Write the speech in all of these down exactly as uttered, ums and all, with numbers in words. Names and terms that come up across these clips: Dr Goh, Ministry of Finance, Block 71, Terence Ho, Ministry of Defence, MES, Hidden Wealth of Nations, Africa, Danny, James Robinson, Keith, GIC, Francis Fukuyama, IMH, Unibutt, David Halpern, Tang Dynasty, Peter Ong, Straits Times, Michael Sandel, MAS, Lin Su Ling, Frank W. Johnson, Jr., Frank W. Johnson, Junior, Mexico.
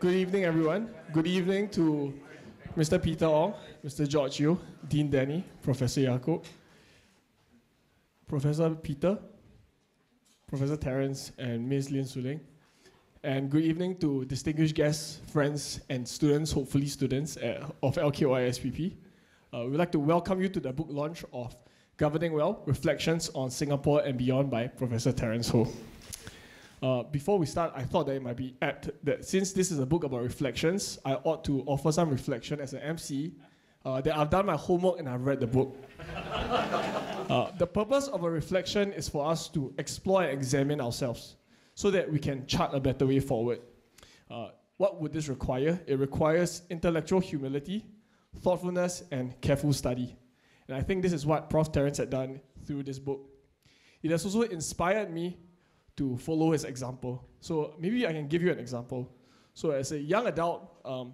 Good evening, everyone. Good evening to Mister Peter Ong, Mister George Yeo, Dean Danny, Professor Yaakob, Professor Peter, Professor Terence, and Miz Lin Su Ling. And good evening to distinguished guests, friends, and students, hopefully students, uh, of L K Y S P P. Uh, we'd like to welcome you to the book launch of Governing Well: Reflections on Singapore and Beyond by Professor Terence Ho. Uh, before we start, I thought that it might be apt that since this is a book about reflections, I ought to offer some reflection as an M C, uh, that I've done my homework and I've read the book. Uh, the purpose of a reflection is for us to explore and examine ourselves so that we can chart a better way forward. Uh, what would this require? It requires intellectual humility, thoughtfulness, and careful study. And I think this is what Professor Terence had done through this book. It has also inspired me to follow his example. So maybe I can give you an example. So as a young adult, um,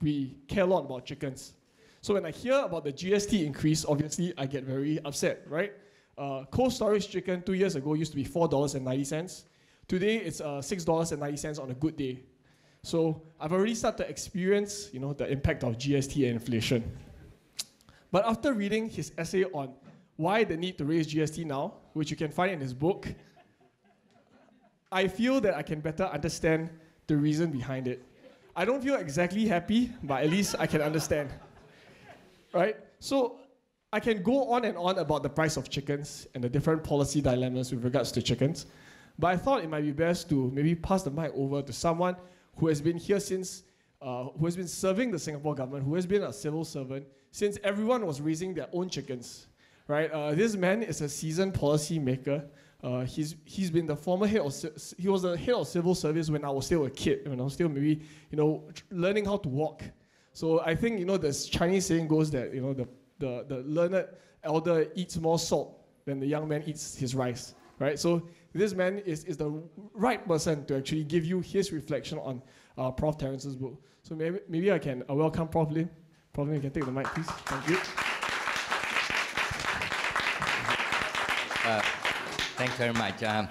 we care a lot about chickens. So when I hear about the G S T increase, obviously I get very upset, right? Uh, cold storage chicken two years ago used to be four dollars and ninety cents. Today it's uh, six dollars and ninety cents on a good day. So I've already started to experience, you know, the impact of G S T and inflation. But after reading his essay on why the need to raise G S T now, which you can find in his book, I feel that I can better understand the reason behind it. I don't feel exactly happy, but at least I can understand. Right? So I can go on and on about the price of chickens and the different policy dilemmas with regards to chickens, but I thought it might be best to maybe pass the mic over to someone who has been here since, uh, who has been serving the Singapore government, who has been a civil servant since everyone was raising their own chickens. Right? Uh, this man is a seasoned policy maker. Uh, he's he's been the former head of he was the head of civil service when I was still a kid, when I was still maybe you know learning how to walk. So I think you know this Chinese saying goes that you know the the the learned elder eats more salt than the young man eats his rice, right? So this man is is the right person to actually give you his reflection on uh, Professor Terence's book. So maybe maybe I can uh, welcome Professor Lim. Professor Lim, you can take the mic, please. Thank you. Uh, Thanks very much. Um,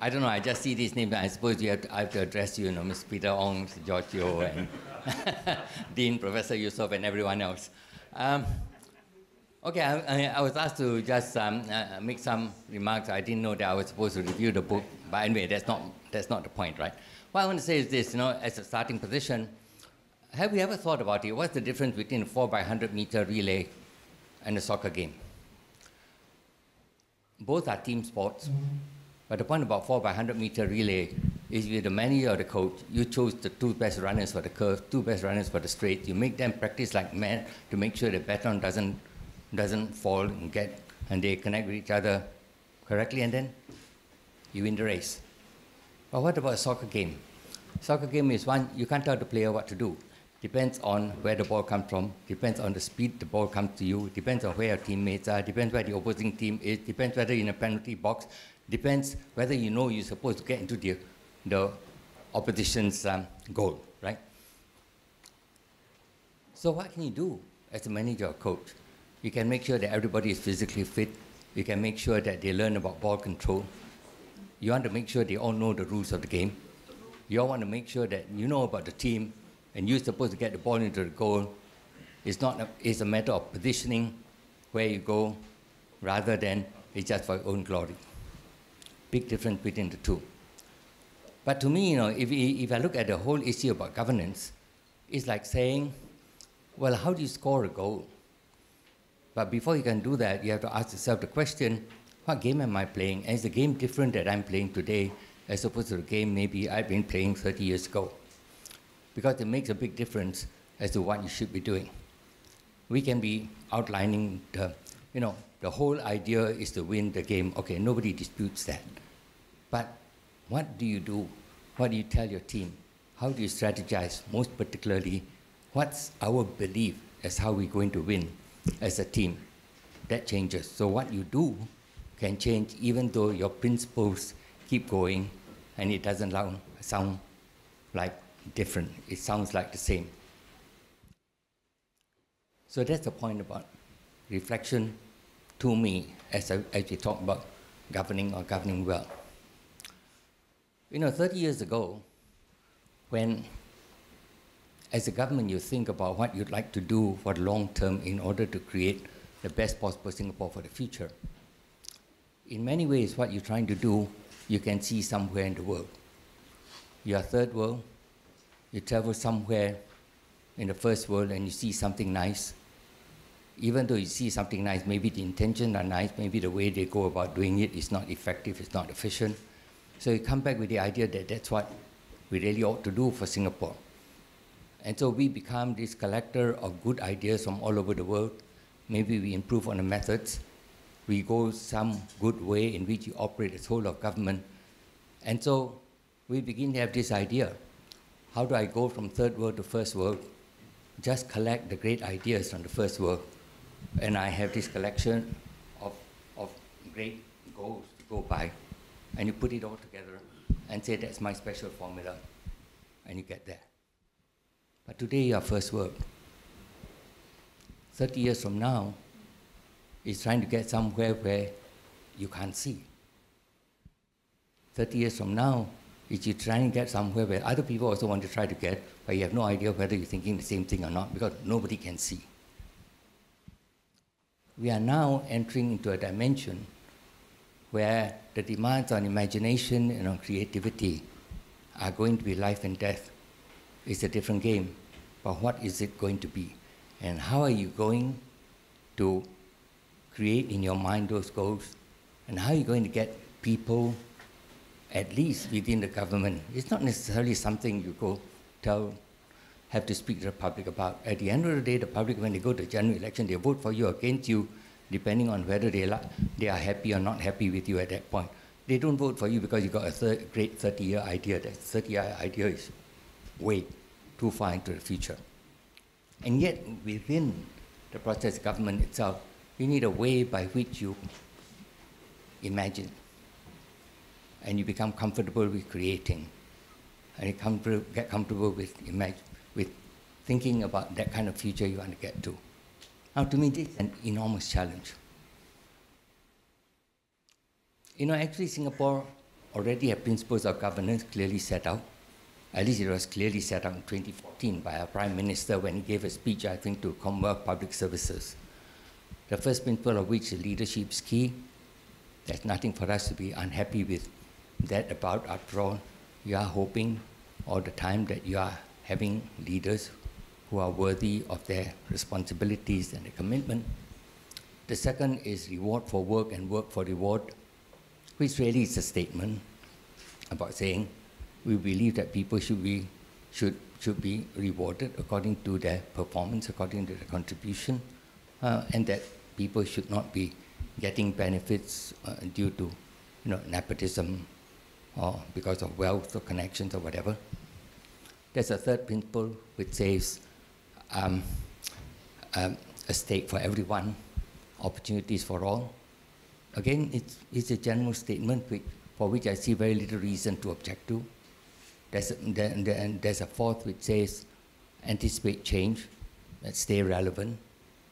I don't know, I just see these names. I suppose you have to, I have to address you, you know, Miz Peter Ong, Mister George Yeo, and Dean, Professor Yusof, and everyone else. Um, okay, I, I, I was asked to just um, uh, make some remarks. I didn't know that I was supposed to review the book. But anyway, that's not, that's not the point, right? What I want to say is this, you know, as a starting position, have you ever thought about it? What's the difference between a four by one hundred meter relay and a soccer game? Both are team sports, but the point about four by one hundred meter relay is you're the manager or the coach, you chose the two best runners for the curve, two best runners for the straight, you make them practice like mad to make sure the baton doesn't, doesn't fall and get, and they connect with each other correctly, and then you win the race. But what about a soccer game? Soccer game is one, you can't tell the player what to do. Depends on where the ball comes from, depends on the speed the ball comes to you, depends on where your teammates are, depends where the opposing team is, depends whether you're in a penalty box, depends whether you know you're supposed to get into the, the opposition's um, goal, right? So what can you do as a manager or coach? You can make sure that everybody is physically fit, you can make sure that they learn about ball control, you want to make sure they all know the rules of the game, you all want to make sure that you know about the team, and you're supposed to get the ball into the goal. It's not a, it's a matter of positioning where you go rather than it's just for your own glory. Big difference between the two. But to me, you know, if, if I look at the whole issue about governance, it's like saying, well, how do you score a goal? But before you can do that, you have to ask yourself the question, what game am I playing? And is the game different that I'm playing today as opposed to the game maybe I've been playing thirty years ago? Because it makes a big difference as to what you should be doing. We can be outlining the, you know, the whole idea is to win the game. Okay, nobody disputes that. But what do you do? What do you tell your team? How do you strategize? Most particularly, what's our belief as how we're going to win as a team? That changes. So what you do can change even though your principles keep going and it doesn't sound like different. It sounds like the same. So that's the point about reflection to me as, I, as we talk about governing or governing well. You know, thirty years ago, when as a government, you think about what you'd like to do for the long term in order to create the best possible Singapore for the future. In many ways, what you're trying to do, you can see somewhere in the world. You are third world, you travel somewhere in the first world and you see something nice. Even though you see something nice, maybe the intentions are nice, maybe the way they go about doing it is not effective, it's not efficient. So you come back with the idea that that's what we really ought to do for Singapore. And so we become this collector of good ideas from all over the world. Maybe we improve on the methods. We go some good way in which you operate as whole of government. And so we begin to have this idea. How do I go from third world to first world? Just collect the great ideas from the first world. And I have this collection of, of great goals to go by. And you put it all together and say, that's my special formula. And you get there. But today, you are first world. thirty years from now, it's trying to get somewhere where you can't see. thirty years from now, it's you trying to get somewhere where other people also want to try to get, but you have no idea whether you're thinking the same thing or not, because nobody can see. We are now entering into a dimension where the demands on imagination and on creativity are going to be life and death. It's a different game, but what is it going to be? And how are you going to create in your mind those goals? And how are you going to get people, at least within the government? It's not necessarily something you go tell, have to speak to the public about. At the end of the day, the public, when they go to the general election, they vote for you or against you, depending on whether they, they are happy or not happy with you at that point. They don't vote for you because you got a thir great thirty-year idea. That thirty-year idea is way too far into the future. And yet, within the process government itself, you need a way by which you imagine. And you become comfortable with creating. And you com get comfortable with, with thinking about that kind of future you want to get to. Now, to me, this is an enormous challenge. You know, actually, Singapore already has principles of governance clearly set out. At least it was clearly set out in twenty fourteen by our Prime Minister when he gave a speech, I think, to Commonwealth Public Services. The first principle of which is leadership is key. There's nothing for us to be unhappy with that about. After all, you are hoping all the time that you are having leaders who are worthy of their responsibilities and their commitment. The second is reward for work and work for reward, which really is a statement about saying, we believe that people should be, should, should be rewarded according to their performance, according to their contribution, uh, and that people should not be getting benefits uh, due to you know, nepotism or because of wealth or connections or whatever. There's a third principle which says um, um, a stake for everyone, opportunities for all. Again, it's, it's a general statement which, for which I see very little reason to object to. There's a, there, there, there's a fourth which says anticipate change and stay relevant,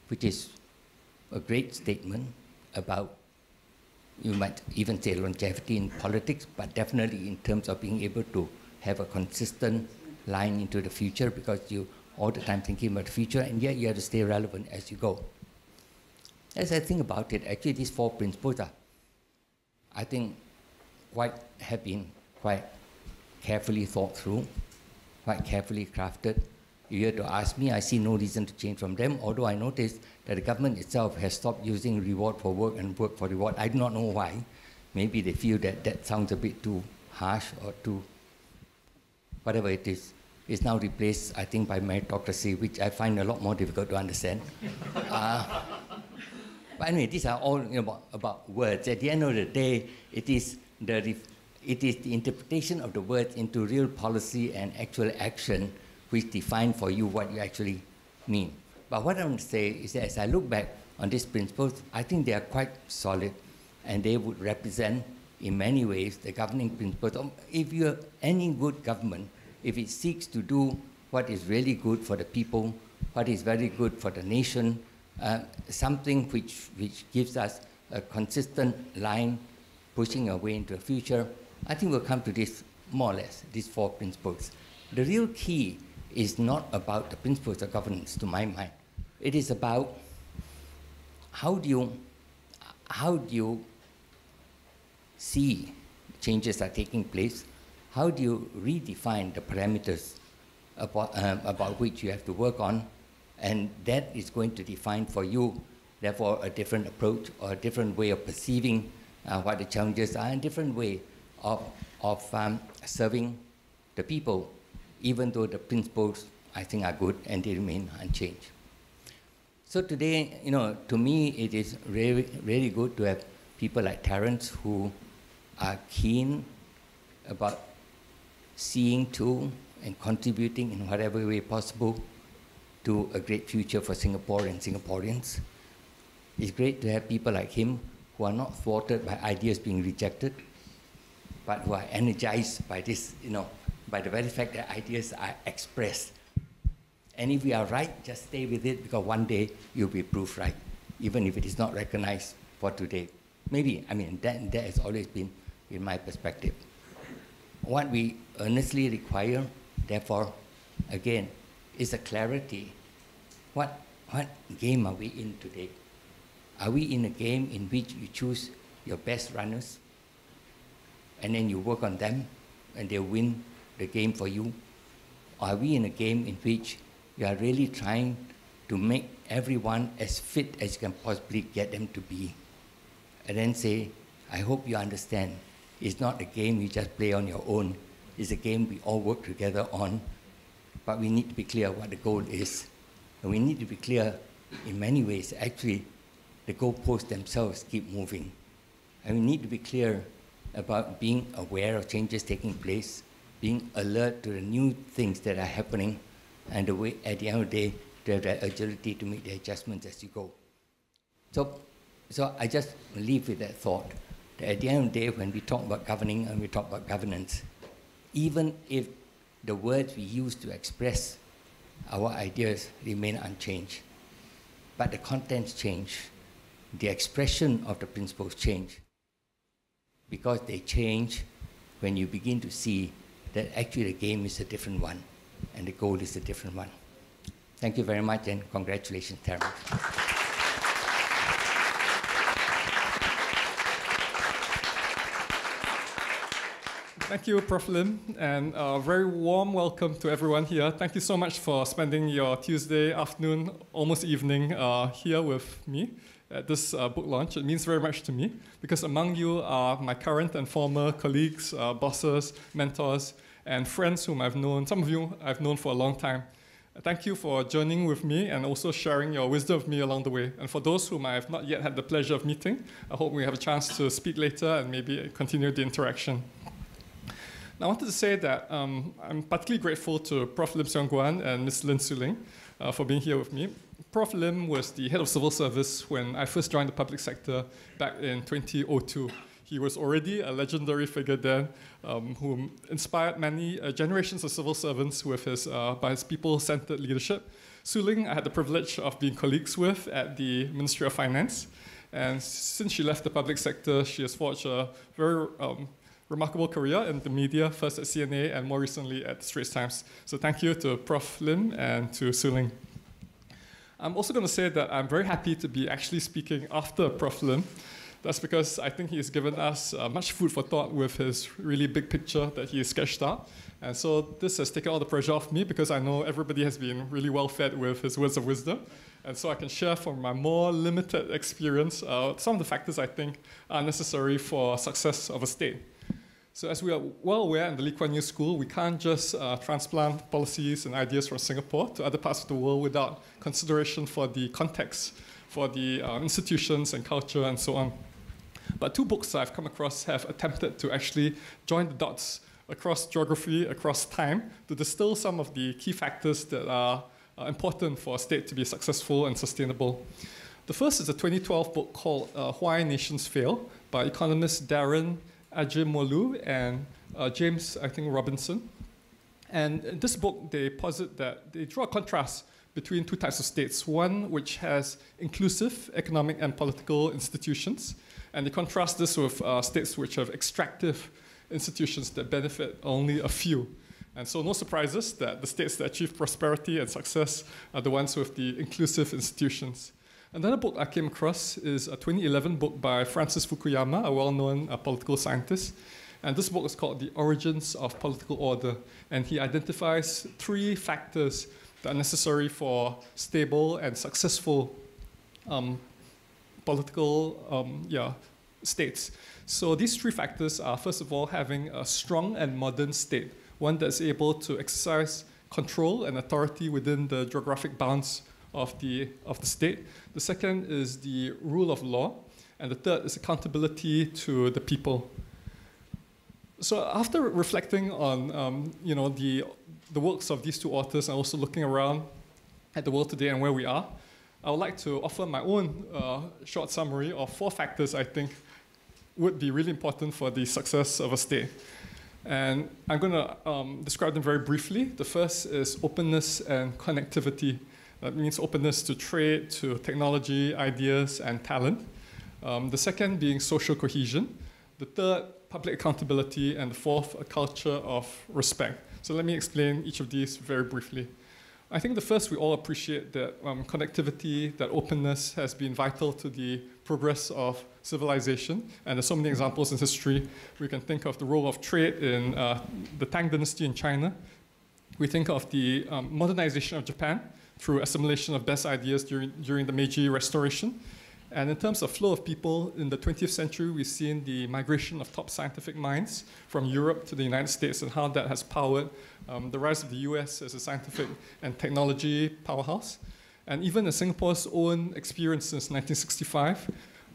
which is a great statement about, you might even say longevity in politics, but definitely in terms of being able to have a consistent line into the future because you're all the time thinking about the future and yet you have to stay relevant as you go. As I think about it, actually these four principles are, I think, quite have been quite carefully thought through, quite carefully crafted. You had to ask me, I see no reason to change from them, although I noticed that the government itself has stopped using reward for work and work for reward. I do not know why. Maybe they feel that that sounds a bit too harsh or too, whatever it is. It's now replaced, I think, by meritocracy, which I find a lot more difficult to understand. uh, but anyway, these are all you know, about, about words. At the end of the day, it is the ref It is the interpretation of the words into real policy and actual action which define for you what you actually mean. But what I want to say is that as I look back on these principles, I think they are quite solid and they would represent in many ways the governing principles. If you have any good government, if it seeks to do what is really good for the people, what is very good for the nation, uh, something which, which gives us a consistent line pushing away into the future, I think we'll come to this, more or less, these four principles. The real key is not about the principles of governance, to my mind. It is about how do you, how do you see changes are taking place? How do you redefine the parameters about, um, about which you have to work on? And that is going to define for you, therefore, a different approach or a different way of perceiving uh, what the challenges are, and a different way of, of um, serving the people, even though the principles, I think, are good and they remain unchanged. So today, you know, to me, it is really, really good to have people like Terence who are keen about seeing to and contributing in whatever way possible to a great future for Singapore and Singaporeans. It's great to have people like him who are not thwarted by ideas being rejected, but who are energized by this, you know, by the very fact that ideas are expressed. And if we are right, just stay with it, because one day you'll be proved right, even if it is not recognized for today. Maybe, I mean, that, that has always been, in my perspective, what we earnestly require, therefore, again, is a clarity. What, what game are we in today? Are we in a game in which you choose your best runners, and then you work on them, and they win the game for you? Or are we in a game in which you are really trying to make everyone as fit as you can possibly get them to be? And then say, I hope you understand, it's not a game you just play on your own. It's a game we all work together on, but we need to be clear what the goal is. And we need to be clear in many ways, actually, the goalposts themselves keep moving. And we need to be clear about being aware of changes taking place, being alert to the new things that are happening, and the way, at the end of the day, to have that agility to make the adjustments as you go. So, so I just leave with that thought, that at the end of the day, when we talk about governing and we talk about governance, even if the words we use to express our ideas remain unchanged, but the contents change, the expression of the principles change, because they change when you begin to see that actually the game is a different one and the goal is a different one. Thank you very much, and congratulations, Terence. Thank you, Professor Lim, and a very warm welcome to everyone here. Thank you so much for spending your Tuesday afternoon, almost evening, uh, here with me at this uh, book launch. It means very much to me, because among you are my current and former colleagues, uh, bosses, mentors, and friends whom I've known, some of you I've known for a long time. Thank you for joining with me and also sharing your wisdom with me along the way. And for those whom I have not yet had the pleasure of meeting, I hope we have a chance to speak later and maybe continue the interaction. Now, I wanted to say that um, I'm particularly grateful to Professor Lim Siong Guan and Miz Lin Su Ling uh, for being here with me. Professor Lim was the head of civil service when I first joined the public sector back in two thousand two. He was already a legendary figure then, um, who inspired many uh, generations of civil servants with his, uh, by his people-centered leadership. Su Ling, I had the privilege of being colleagues with at the Ministry of Finance. And since she left the public sector, she has forged a very um, remarkable career in the media, first at C N A and more recently at the Straits Times. So thank you to Professor Lim and to Su Ling. I'm also going to say that I'm very happy to be actually speaking after Professor Lim. That's because I think he's given us uh, much food for thought with his really big picture that he sketched out. And so this has taken all the pressure off me, because I know everybody has been really well fed with his words of wisdom. And so I can share from my more limited experience uh, some of the factors I think are necessary for success of a state. So as we are well aware in the Lee Kuan Yew School, we can't just uh, transplant policies and ideas from Singapore to other parts of the world without consideration for the context, for the uh, institutions and culture and so on. But two books I've come across have attempted to actually join the dots across geography, across time, to distill some of the key factors that are uh, important for a state to be successful and sustainable. The first is a twenty twelve book called uh, Why Nations Fail by economists Daron Acemoglu and uh, James, I think, Robinson. And in this book, they posit that they draw a contrast between two types of states, one which has inclusive economic and political institutions, and they contrast this with uh, states which have extractive institutions that benefit only a few. And so no surprises that the states that achieve prosperity and success are the ones with the inclusive institutions. Another book I came across is a twenty eleven book by Francis Fukuyama, a well-known uh, political scientist. And this book is called The Origins of Political Order. And he identifies three factors that are necessary for stable and successful um, political um, yeah, states. So these three factors are, first of all, having a strong and modern state, one that's able to exercise control and authority within the geographic bounds of the, of the state. The second is the rule of law. And the third is accountability to the people. So after reflecting on um, you know, the, the works of these two authors and also looking around at the world today and where we are, I would like to offer my own uh, short summary of four factors I think would be really important for the success of a state. And I'm going to um, describe them very briefly. The first is openness and connectivity. That means openness to trade, to technology, ideas, and talent. Um, the second being social cohesion. The third, public accountability, and the fourth, a culture of respect. So let me explain each of these very briefly. I think the first, we all appreciate that um, connectivity, that openness has been vital to the progress of civilization. And there's so many examples in history. We can think of the role of trade in uh, the Tang Dynasty in China. We think of the um, modernization of Japan through assimilation of best ideas during, during the Meiji Restoration. And in terms of flow of people, in the twentieth century, we've seen the migration of top scientific minds from Europe to the United States and how that has powered um, the rise of the U S as a scientific and technology powerhouse. And even in Singapore's own experience since nineteen sixty-five,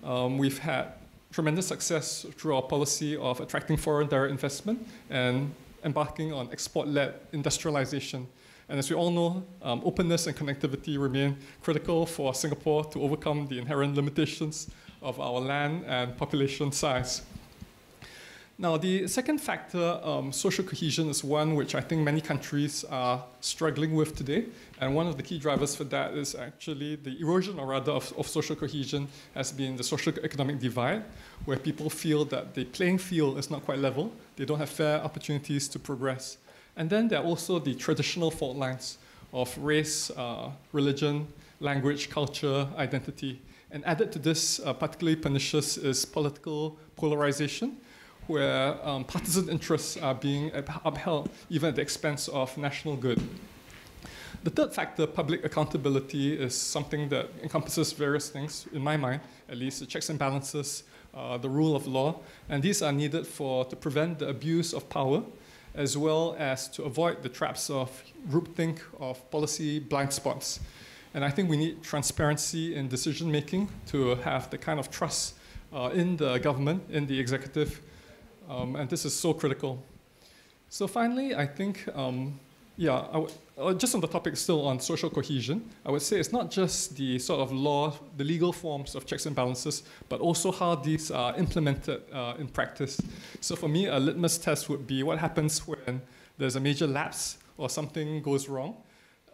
um, we've had tremendous success through our policy of attracting foreign direct investment and embarking on export-led industrialization. And as we all know, um, openness and connectivity remain critical for Singapore to overcome the inherent limitations of our land and population size. Now, the second factor, um, social cohesion, is one which I think many countries are struggling with today. And one of the key drivers for that is actually the erosion, or rather, of, of social cohesion has been the socio-economic divide, where people feel that the playing field is not quite level. They don't have fair opportunities to progress. And then there are also the traditional fault lines of race, uh, religion, language, culture, identity. And added to this, uh, particularly pernicious, is political polarization, where um, partisan interests are being upheld even at the expense of national good. The third factor, public accountability, is something that encompasses various things, in my mind at least, the checks and balances, uh, the rule of law. And these are needed for, to prevent the abuse of power, as well as to avoid the traps of groupthink, of policy blind spots. And I think we need transparency in decision-making to have the kind of trust uh, in the government, in the executive, um, and this is so critical. So finally, I think, um, yeah, I w uh, just on the topic still on social cohesion, I would say it's not just the sort of law, the legal forms of checks and balances, but also how these are implemented uh, in practice. So for me, a litmus test would be what happens when there's a major lapse or something goes wrong.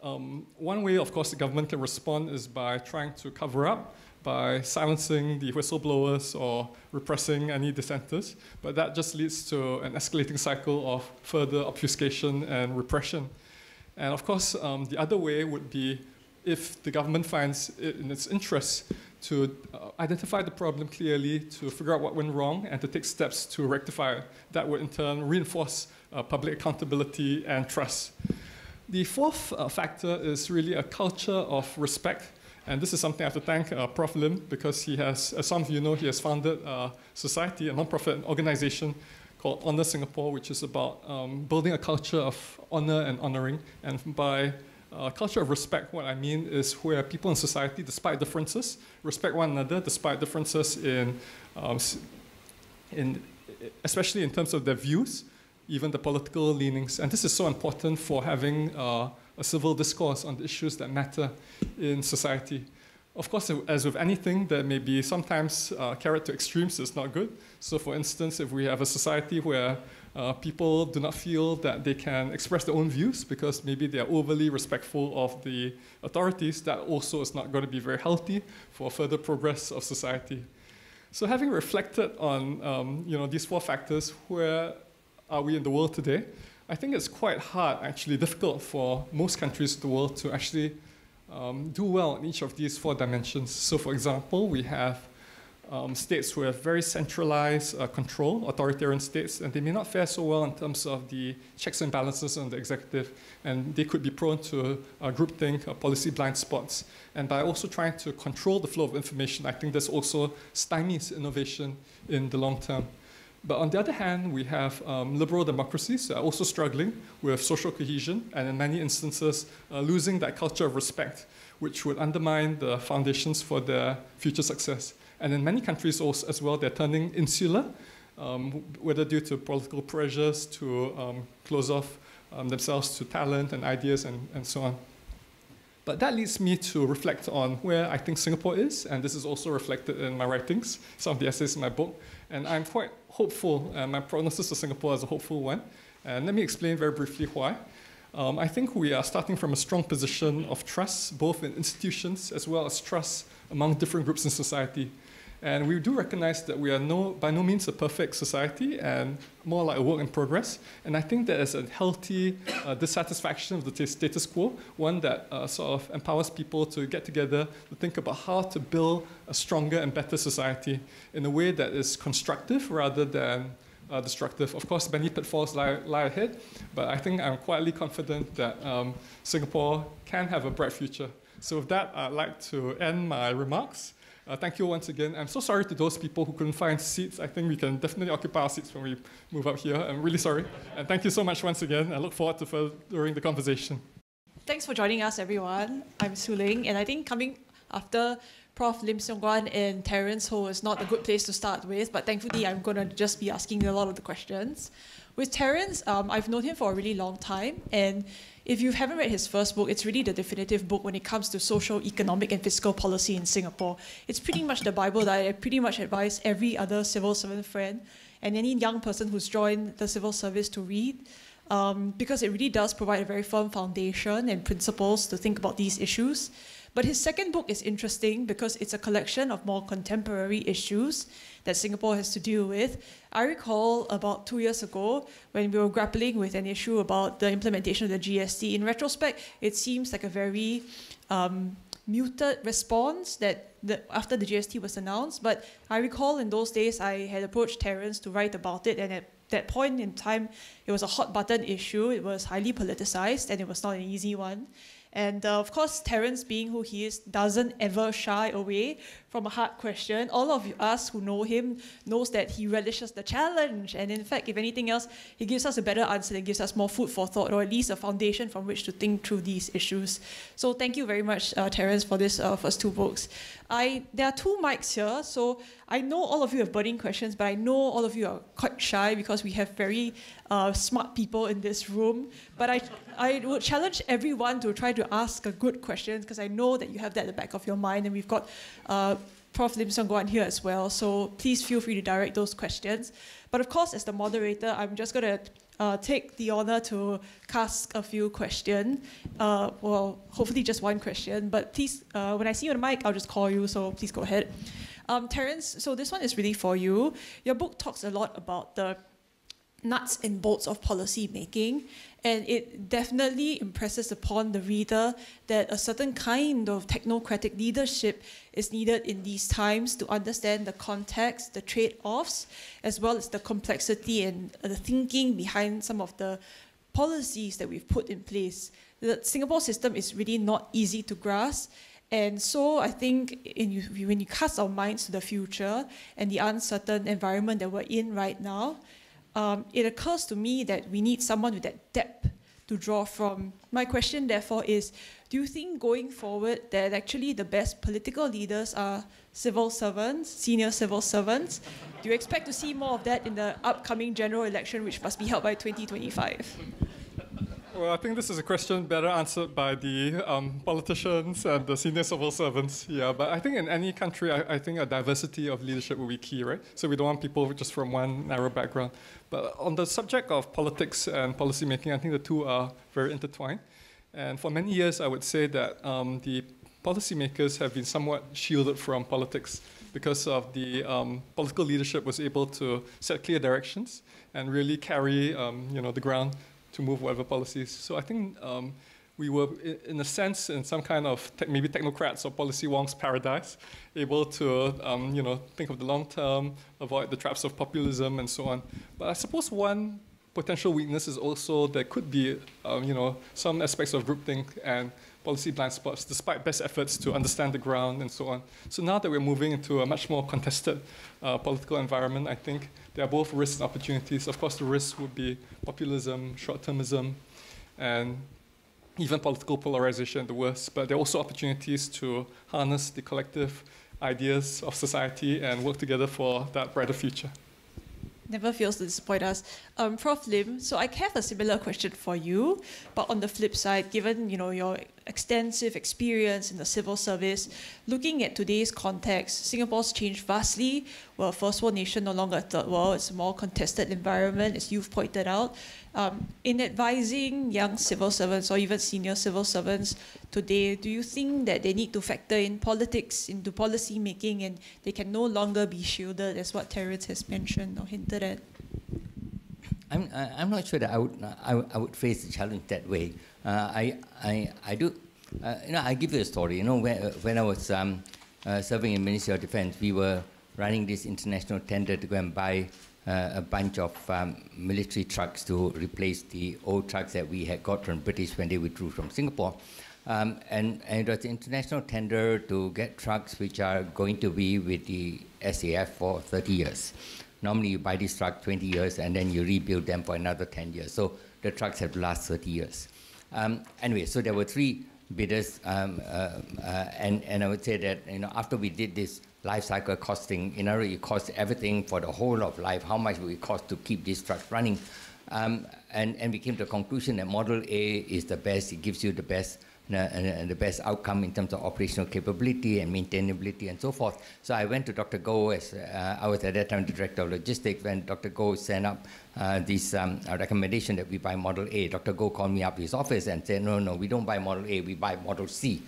Um, one way, of course, the government can respond is by trying to cover up, by silencing the whistleblowers or repressing any dissenters. But that just leads to an escalating cycle of further obfuscation and repression. And of course, um, the other way would be if the government finds it in its interest to uh, identify the problem clearly, to figure out what went wrong, and to take steps to rectify it. That would in turn reinforce uh, public accountability and trust. The fourth uh, factor is really a culture of respect. And this is something I have to thank uh, Professor Lim, because he has, as some of you know, he has founded a society, a non-profit organization called Honour Singapore, which is about um, building a culture of honour and honouring. And by uh, culture of respect, what I mean is where people in society, despite differences, respect one another, despite differences in, um, in especially in terms of their views, even the political leanings. And this is so important for having uh, a civil discourse on the issues that matter in society. Of course, as with anything, there may be sometimes uh, carrot to extremes is not good. So for instance, if we have a society where uh, people do not feel that they can express their own views because maybe they are overly respectful of the authorities, that also is not going to be very healthy for further progress of society. So having reflected on um, you know, these four factors, where are we in the world today? I think it's quite hard, actually difficult for most countries in the world to actually um, do well in each of these four dimensions. So for example, we have um, states who have very centralized uh, control, authoritarian states, and they may not fare so well in terms of the checks and balances on the executive, and they could be prone to uh, groupthink, uh, policy blind spots. And by also trying to control the flow of information, I think this also stymies innovation in the long term. But on the other hand, we have um, liberal democracies that are also struggling with social cohesion and in many instances uh, losing that culture of respect, which would undermine the foundations for their future success. And in many countries also, as well, they're turning insular, um, whether due to political pressures to um, close off um, themselves to talent and ideas and, and so on. But that leads me to reflect on where I think Singapore is, and this is also reflected in my writings, some of the essays in my book. And I'm quite hopeful, and my prognosis of Singapore is a hopeful one. And let me explain very briefly why. Um, I think we are starting from a strong position of trust, both in institutions as well as trust among different groups in society. And we do recognize that we are no, by no means a perfect society, and more like a work in progress. And I think there is a healthy uh, dissatisfaction of the status quo, one that uh, sort of empowers people to get together, to think about how to build a stronger and better society in a way that is constructive rather than uh, destructive. Of course, many pitfalls lie, lie ahead, but I think I'm quietly confident that um, Singapore can have a bright future. So with that, I'd like to end my remarks. Uh, thank you once again. I'm so sorry to those people who couldn't find seats. I think we can definitely occupy our seats when we move out here. I'm really sorry. And thank you so much once again. I look forward to furthering the conversation. Thanks for joining us, everyone. I'm Su Ling, and I think coming after Professor Lim Siong Guan and Terence Ho is not a good place to start with, but thankfully I'm going to just be asking a lot of the questions. With Terence, um, I've known him for a really long time, and if you haven't read his first book, it's really the definitive book when it comes to social, economic, and fiscal policy in Singapore. It's pretty much the Bible that I pretty much advise every other civil servant friend and any young person who's joined the civil service to read, um, because it really does provide a very firm foundation and principles to think about these issues. But his second book is interesting because it's a collection of more contemporary issues that Singapore has to deal with. I recall about two years ago when we were grappling with an issue about the implementation of the G S T. In retrospect, it seems like a very um, muted response that the, after the G S T was announced. But I recall in those days, I had approached Terence to write about it, and at that point in time, it was a hot button issue. It was highly politicized, and it was not an easy one. And uh, of course, Terence, being who he is, doesn't ever shy away from a hard question. All of us who know him knows that he relishes the challenge. And in fact, if anything else, he gives us a better answer and gives us more food for thought, or at least a foundation from which to think through these issues. So thank you very much, uh, Terence, for this uh, first two books. I, there are two mics here, so I know all of you have burning questions, but I know all of you are quite shy because we have very uh, smart people in this room. But I, I would challenge everyone to try to ask a good question, because I know that you have that at the back of your mind, and we've got uh, Professor Lim Siong Guan here as well, so please feel free to direct those questions. But of course, as the moderator, I'm just going to uh, take the honour to cast a few questions. Uh, well, hopefully just one question, but please, uh, when I see you on the mic, I'll just call you, so please go ahead. Um, Terence, so this one is really for you. Your book talks a lot about the nuts and bolts of policy making, and it definitely impresses upon the reader that a certain kind of technocratic leadership is needed in these times to understand the context, the trade-offs, as well as the complexity and the thinking behind some of the policies that we've put in place. The Singapore system is really not easy to grasp, and so I think in you, when you cast our minds to the future and the uncertain environment that we're in right now, Um, it occurs to me that we need someone with that depth to draw from. My question, therefore, is, do you think going forward that actually the best political leaders are civil servants, senior civil servants? Do you expect to see more of that in the upcoming general election, which must be held by twenty twenty-five? Well, I think this is a question better answered by the um, politicians and the senior civil servants. Yeah, but I think in any country, I, I think a diversity of leadership will be key, right? So we don't want people just from one narrow background. But on the subject of politics and policymaking, I think the two are very intertwined. And for many years, I would say that um, the policymakers have been somewhat shielded from politics because of the um, political leadership was able to set clear directions and really carry um, you know, the ground to move whatever policies. So I think um, we were, in a sense, in some kind of tech, maybe technocrats or policy wonks paradise, able to um, you know, think of the long term, avoid the traps of populism and so on. But I suppose one potential weakness is also there could be um, you know, some aspects of groupthink and policy blind spots, despite best efforts to understand the ground and so on. So now that we're moving into a much more contested uh, political environment, I think there are both risks and opportunities. Of course, the risks would be populism, short-termism, and even political polarization at the worst, but there are also opportunities to harness the collective ideas of society and work together for that brighter future. Never fails to disappoint us. Um, Professor Lim, so I have a similar question for you, but on the flip side, given you know your extensive experience in the civil service, looking at today's context, Singapore's changed vastly. We're a first world nation, no longer a third world. It's a more contested environment, as you've pointed out. Um, in advising young civil servants or even senior civil servants today, do you think that they need to factor in politics into policy making and they can no longer be shielded, as what Terence has mentioned or hinted at? I'm, I'm not sure that I would, I would, I would face the challenge that way. Uh, I, I, I do, uh, you know, I give you a story. You know, when, when I was um, uh, serving in Ministry of Defence, we were running this international tender to go and buy uh, a bunch of um, military trucks to replace the old trucks that we had got from British when they withdrew from Singapore. Um, and, and it was an international tender to get trucks which are going to be with the S A F for thirty years. Normally you buy these trucks twenty years and then you rebuild them for another ten years. So the trucks have to last thirty years. Um, anyway, so there were three bidders um, uh, uh, and, and I would say that you know, after we did this life cycle costing, you know, it cost everything for the whole of life, how much will it cost to keep these trucks running? Um, and, and we came to the conclusion that Model A is the best, it gives you the best uh, and the best outcome in terms of operational capability and maintainability and so forth. So I went to Doctor Goh, as, uh, I was at that time the Director of Logistics, when Doctor Goh sent up uh, this um, recommendation that we buy Model A. Doctor Goh called me up to his office and said, no, no, we don't buy Model A, we buy Model C.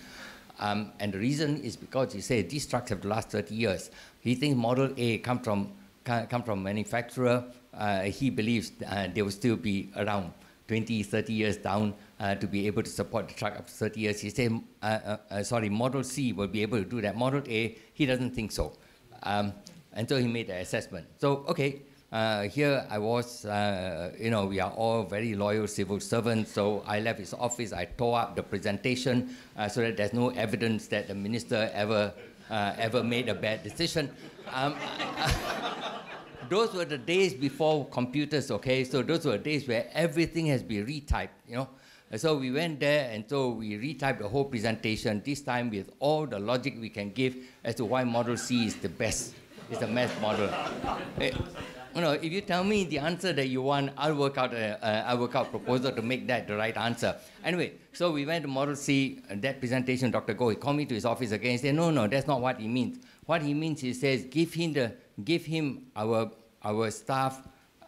Um, and the reason is because he said these trucks have to last thirty years. He thinks Model A come from, come from manufacturer. Uh, he believes uh, they will still be around twenty, thirty years down uh, to be able to support the truck up to thirty years. He said, uh, uh, uh, sorry, Model C will be able to do that. Model A, he doesn't think so. Um, and so he made the assessment. So, okay, uh, here I was, uh, you know, we are all very loyal civil servants. So I left his office, I tore up the presentation uh, so that there's no evidence that the minister ever, uh, ever made a bad decision. Um, Those were the days before computers, okay? So those were days where everything has been retyped, you know? And so we went there, and so we retyped the whole presentation, this time with all the logic we can give as to why Model C is the best, it's the best model. It, you know, if you tell me the answer that you want, I'll work out a, uh, I'll work out a proposal to make that the right answer. Anyway, so we went to Model C, and that presentation, Doctor Goh, he called me to his office again, he said, no, no, that's not what he means. What he means, he says, give him the, give him our, our staff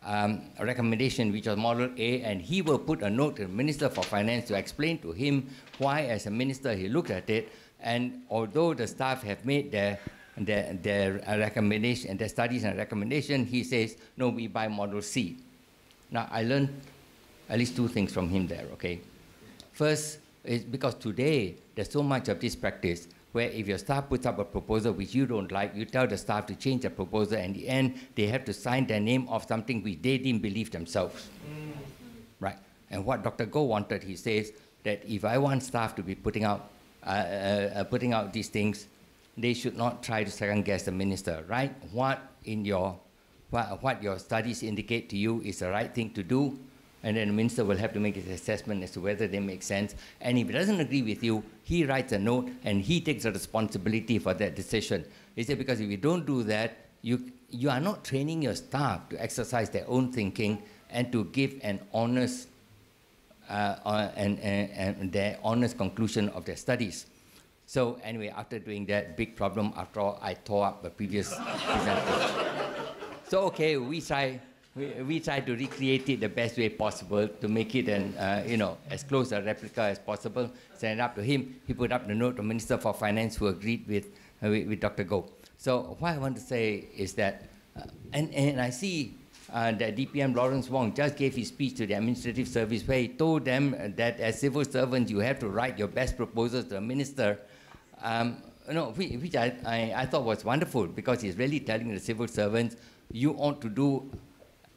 um, recommendation, which was Model A, and he will put a note to the Minister for Finance to explain to him why, as a minister, he looked at it. And although the staff have made their, their, their recommendation and their studies and recommendation, he says, no, we buy Model C. Now, I learned at least two things from him there, okay? First, is because today, there's so much of this practice where if your staff puts up a proposal which you don't like, you tell the staff to change the proposal, and in the end, they have to sign their name off something which they didn't believe themselves. Mm. Right? And what Doctor Goh wanted, he says, that if I want staff to be putting out, uh, uh, putting out these things, they should not try to second-guess the minister, right? What in your, what, what your studies indicate to you is the right thing to do, and then the minister will have to make his assessment as to whether they make sense. And if he doesn't agree with you, he writes a note and he takes the responsibility for that decision. He said, because if you don't do that, you, you are not training your staff to exercise their own thinking and to give an honest, uh, uh, and, and, and their honest conclusion of their studies. So anyway, after doing that, big problem, after all, I tore up the previous presentation. So okay, we try. We, we try to recreate it the best way possible to make it an, uh, you know, as close a replica as possible. Send it up to him. He put up the note to Minister for Finance, who agreed with, uh, with, with Doctor Goh. So what I want to say is that, uh, and, and I see uh, that D P M Lawrence Wong just gave his speech to the administrative service where he told them that as civil servants, you have to write your best proposals to the minister, um, you know, which, which I, I, I thought was wonderful because he's really telling the civil servants, you ought to do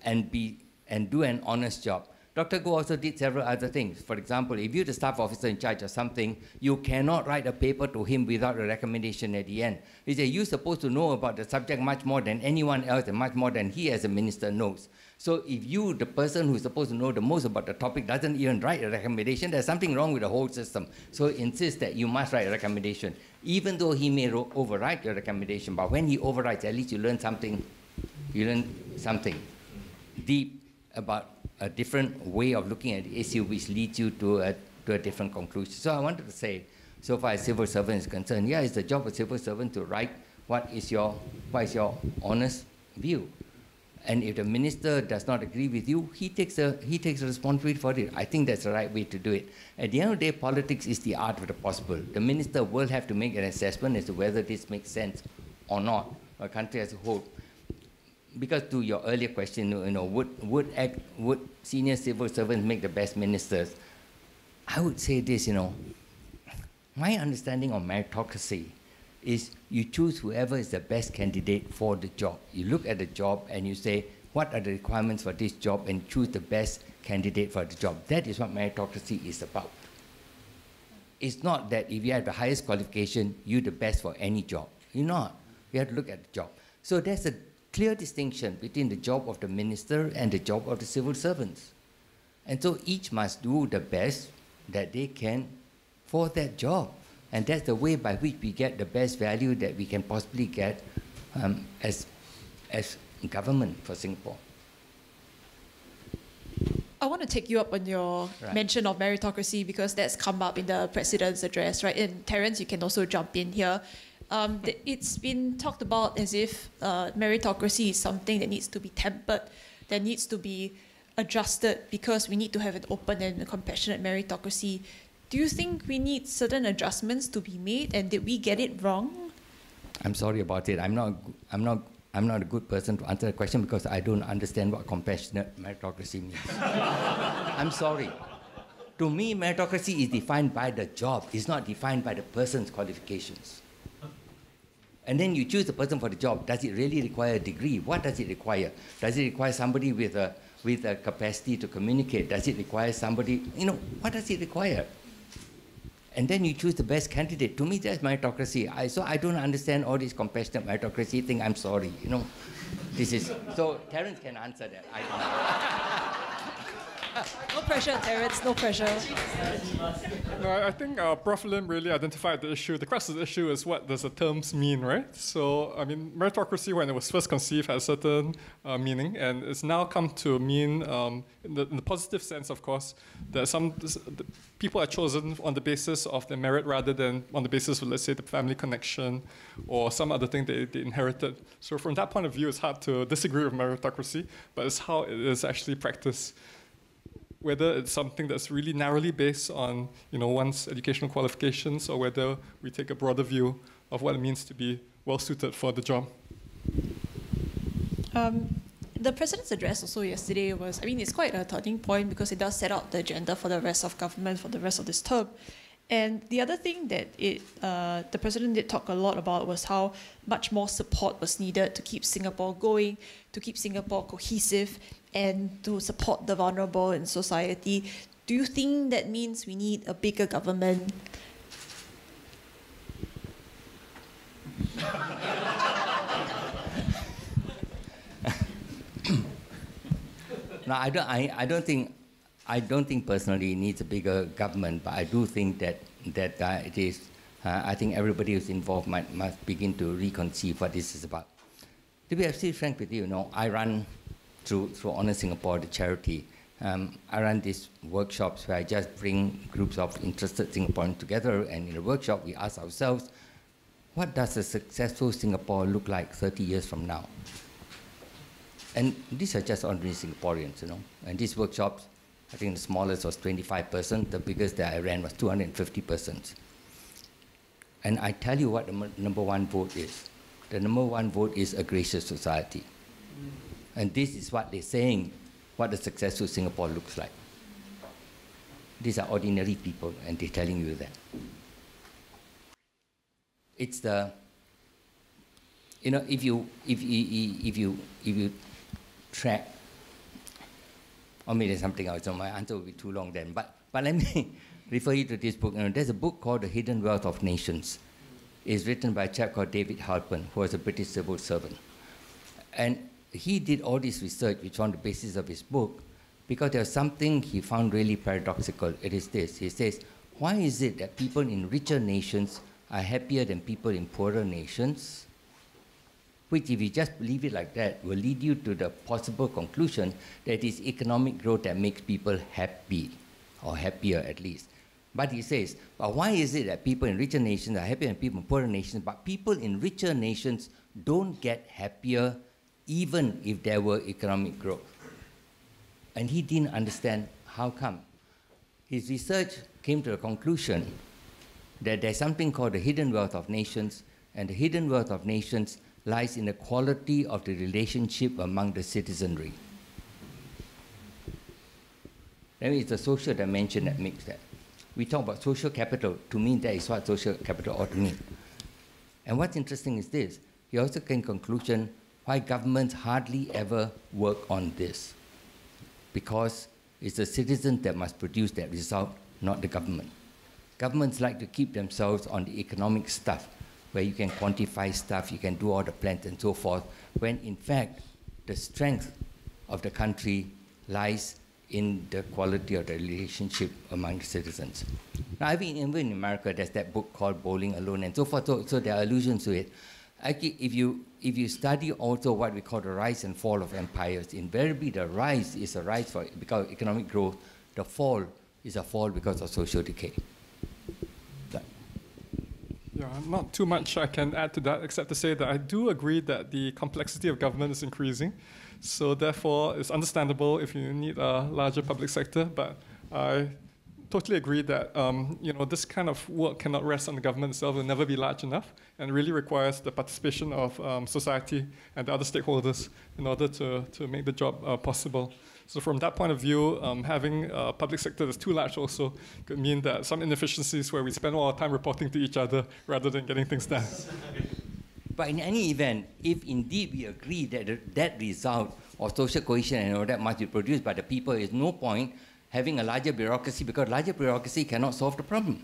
and be and do an honest job. Doctor Goh also did several other things. For example, if you're the staff officer in charge of something, you cannot write a paper to him without a recommendation at the end. He said, you're supposed to know about the subject much more than anyone else and much more than he as a minister knows. So if you, the person who's supposed to know the most about the topic, doesn't even write a recommendation, there's something wrong with the whole system. So he insists that you must write a recommendation, even though he may override your recommendation. But when he overrides, at least you learn something, you learn something deep about a different way of looking at the issue, which leads you to a, to a different conclusion. So I wanted to say, so far as civil servant is concerned, yeah, it's the job of civil servant to write what is your, what is your honest view. And if the minister does not agree with you, he takes a, he takes a responsibility for it. I think that's the right way to do it. At the end of the day, politics is the art of the possible. The minister will have to make an assessment as to whether this makes sense or not, a country as a whole. Because to your earlier question, you know, would would act, would senior civil servants make the best ministers? I would say this, you know, my understanding of meritocracy is you choose whoever is the best candidate for the job. You look at the job and you say, what are the requirements for this job, and choose the best candidate for the job. That is what meritocracy is about. It's not that if you have the highest qualification, you're the best for any job. You're not. You have to look at the job. So there's a clear distinction between the job of the minister and the job of the civil servants. And so each must do the best that they can for that job. And that's the way by which we get the best value that we can possibly get um, as, as government for Singapore. I want to take you up on your right. mention of meritocracy because that's come up in the President's address, right? And Terence, you can also jump in here. Um, it's been talked about as if uh, meritocracy is something that needs to be tempered, that needs to be adjusted because we need to have an open and compassionate meritocracy. Do you think we need certain adjustments to be made, and did we get it wrong? I'm sorry about it. I'm not, I'm not, I'm not a good person to answer the question because I don't understand what compassionate meritocracy means. I'm sorry. To me, meritocracy is defined by the job. It's not defined by the person's qualifications. And then you choose the person for the job. Does it really require a degree? What does it require? Does it require somebody with a, with a capacity to communicate? Does it require somebody, you know, what does it require? And then you choose the best candidate. To me, that's meritocracy. I, so I don't understand all this compassionate meritocracy thing. I'm sorry, you know. This is, so Terence can answer that. I don't know. No pressure, Terence, no pressure. No, I think uh, Professor Lim really identified the issue. The crux of the issue is what does the terms mean, right? So, I mean, meritocracy, when it was first conceived, had a certain uh, meaning, and it's now come to mean, um, in, the, in the positive sense, of course, that some the people are chosen on the basis of their merit rather than on the basis of, let's say, the family connection or some other thing they, they inherited. So from that point of view, it's hard to disagree with meritocracy, but it's how it is actually practiced. Whether it's something that's really narrowly based on, you know, one's educational qualifications, or whether we take a broader view of what it means to be well-suited for the job. Um, the President's address also yesterday was, I mean, it's quite a turning point because it does set out the agenda for the rest of government for the rest of this term. And the other thing that it, uh, the President did talk a lot about was how much more support was needed to keep Singapore going, to keep Singapore cohesive, and to support the vulnerable in society. Do you think that means we need a bigger government? No, I don't. I, I don't think. I don't think personally it needs a bigger government, but I do think that, that uh, it is, uh, I think everybody who's involved might, must begin to reconceive what this is about. To be absolutely frank with you, you know, I run through, through Honour Singapore, the charity, um, I run these workshops where I just bring groups of interested Singaporeans together, and in a workshop we ask ourselves, what does a successful Singapore look like thirty years from now? And these are just ordinary Singaporeans, you know, and these workshops, I think the smallest was twenty-five persons. The biggest that I ran was two hundred fifty persons. And I tell you what the number one vote is. The number one vote is a gracious society. And this is what they're saying, what a successful Singapore looks like. These are ordinary people, and they're telling you that. It's the, you know, if you, if you, if you, if you track, or maybe something else, so my answer will be too long then, but, but let me refer you to this book. You know, there's a book called The Hidden Wealth of Nations. It's written by a chap called David Halpern, who was a British civil servant. And he did all this research, which on the basis of his book, because there's something he found really paradoxical. It is this. He says, why is it that people in richer nations are happier than people in poorer nations? Which, if you just believe it like that, will lead you to the possible conclusion that it's economic growth that makes people happy, or happier at least. But he says, but why is it that people in richer nations are happier than people in poorer nations, but people in richer nations don't get happier even if there were economic growth? And he didn't understand how come. His research came to the conclusion that there's something called the hidden wealth of nations, and the hidden wealth of nations lies in the quality of the relationship among the citizenry. I mean, it's the social dimension that makes that. We talk about social capital. To me, that is what social capital ought to mean. And what's interesting is this. He also came to the conclusion why governments hardly ever work on this. Because it's the citizen that must produce that result, not the government. Governments like to keep themselves on the economic stuff, where you can quantify stuff, you can do all the plans and so forth, when in fact the strength of the country lies in the quality of the relationship among the citizens. Now, I mean, even in America, there's that book called Bowling Alone and so forth, so, so there are allusions to it. Actually, if you, if you study also what we call the rise and fall of empires, invariably the rise is a rise for, because of economic growth, the fall is a fall because of social decay. That. Yeah, not too much I can add to that, except to say that I do agree that the complexity of government is increasing. So therefore, it's understandable if you need a larger public sector, but I totally agree that um, you know, this kind of work cannot rest on the government itself. It will never be large enough, and really requires the participation of um, society and the other stakeholders in order to, to make the job uh, possible. So from that point of view, um, having a public sector that's too large also could mean that some inefficiencies where we spend all our time reporting to each other rather than getting things done. But in any event, if indeed we agree that that result of social cohesion and all that must be produced by the people, is no point having a larger bureaucracy, because larger bureaucracy cannot solve the problem.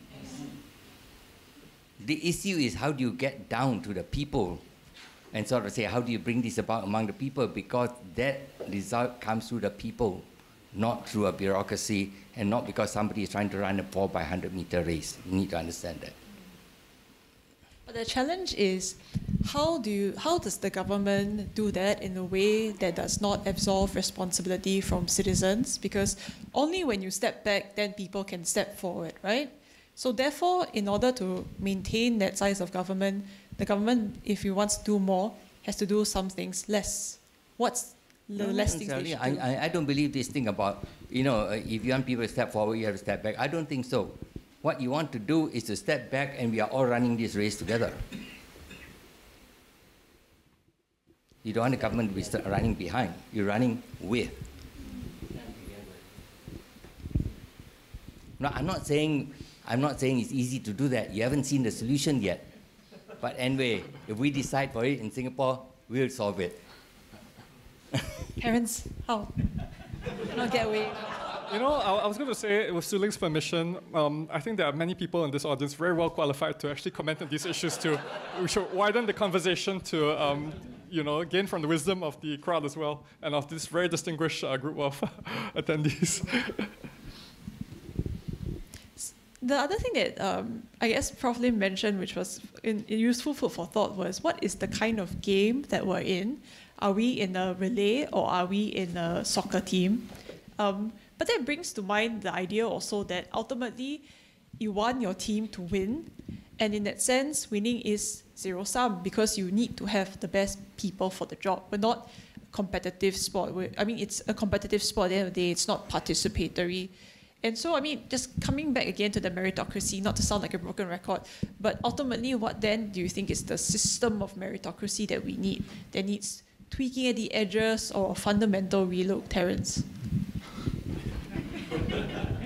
The issue is, how do you get down to the people and sort of say, how do you bring this about among the people? Because that result comes through the people, not through a bureaucracy, and not because somebody is trying to run a four by one hundred meter race. You need to understand that. But the challenge is, how do you, how does the government do that in a way that does not absolve responsibility from citizens? Because only when you step back, then people can step forward, right? So therefore, in order to maintain that size of government, the government, if you want to do more, has to do some things less. What's the no, less things they should do? I, I don't believe this thing about, you know, if you want people to step forward, you have to step back. I don't think so. What you want to do is to step back, and we are all running this race together. You don't want the government to be st- running behind. You're running with. No, I'm not saying... I'm not saying it's easy to do that. You haven't seen the solution yet. But anyway, if we decide for it in Singapore, we'll solve it. Parents, how? Cannot get away. You know, I, I was going to say, with Su Ling's permission, um, I think there are many people in this audience very well qualified to actually comment on these issues too. We should widen the conversation to, um, you know, gain from the wisdom of the crowd as well, and of this very distinguished uh, group of attendees. The other thing that um, I guess Professor Lim mentioned, which was in, in useful food for thought, was what is the kind of game that we're in? Are we in a relay, or are we in a soccer team? Um, but that brings to mind the idea also that ultimately you want your team to win, and in that sense, winning is zero sum, because you need to have the best people for the job. We're not a competitive sport. We're, I mean, it's a competitive sport at the end of the day. It's not participatory. And so, I mean, just coming back again to the meritocracy, not to sound like a broken record, but ultimately, what then do you think is the system of meritocracy that we need, that needs tweaking at the edges or a fundamental relook, Terence?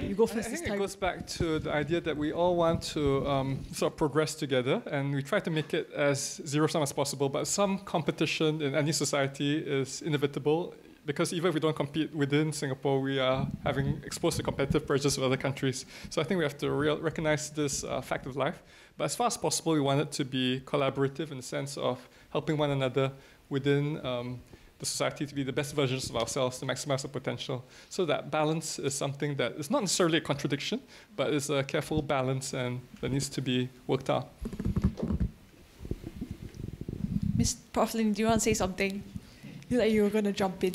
You go first I, I this think time. It goes back to the idea that we all want to um, sort of progress together, and we try to make it as zero-sum as possible, but some competition in any society is inevitable, because even if we don't compete within Singapore, we are having exposed to competitive pressures of other countries. So I think we have to re recognize this uh, fact of life. But as far as possible, we want it to be collaborative in the sense of helping one another within um, the society to be the best versions of ourselves, to maximize our potential. So that balance is something that is not necessarily a contradiction, but is a careful balance and that needs to be worked out. Miz Professor Lim, do you want to say something? You like you were going to jump in.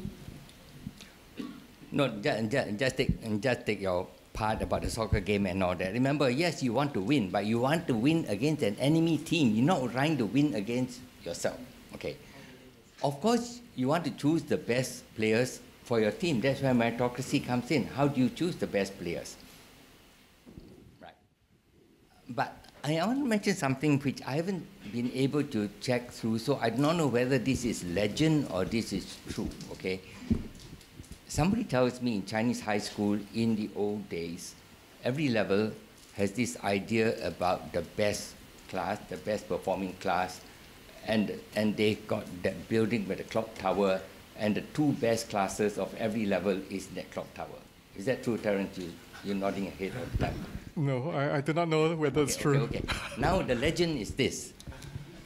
No, just, just, just, take, just take your part about the soccer game and all that. Remember, yes, you want to win, but you want to win against an enemy team. You're not trying to win against yourself. Okay. Of course, you want to choose the best players for your team. That's where meritocracy comes in. How do you choose the best players? Right. But I want to mention something which I haven't been able to check through, so I don't know whether this is legend or this is true, okay? Somebody tells me in Chinese high school in the old days, every level has this idea about the best class, the best performing class, and, and they got that building with the clock tower, and the two best classes of every level is in that clock tower. Is that true, Terence? You, you're nodding your head all the time. No, I, I do not know whether okay, it's true. Okay, okay. Now the legend is this,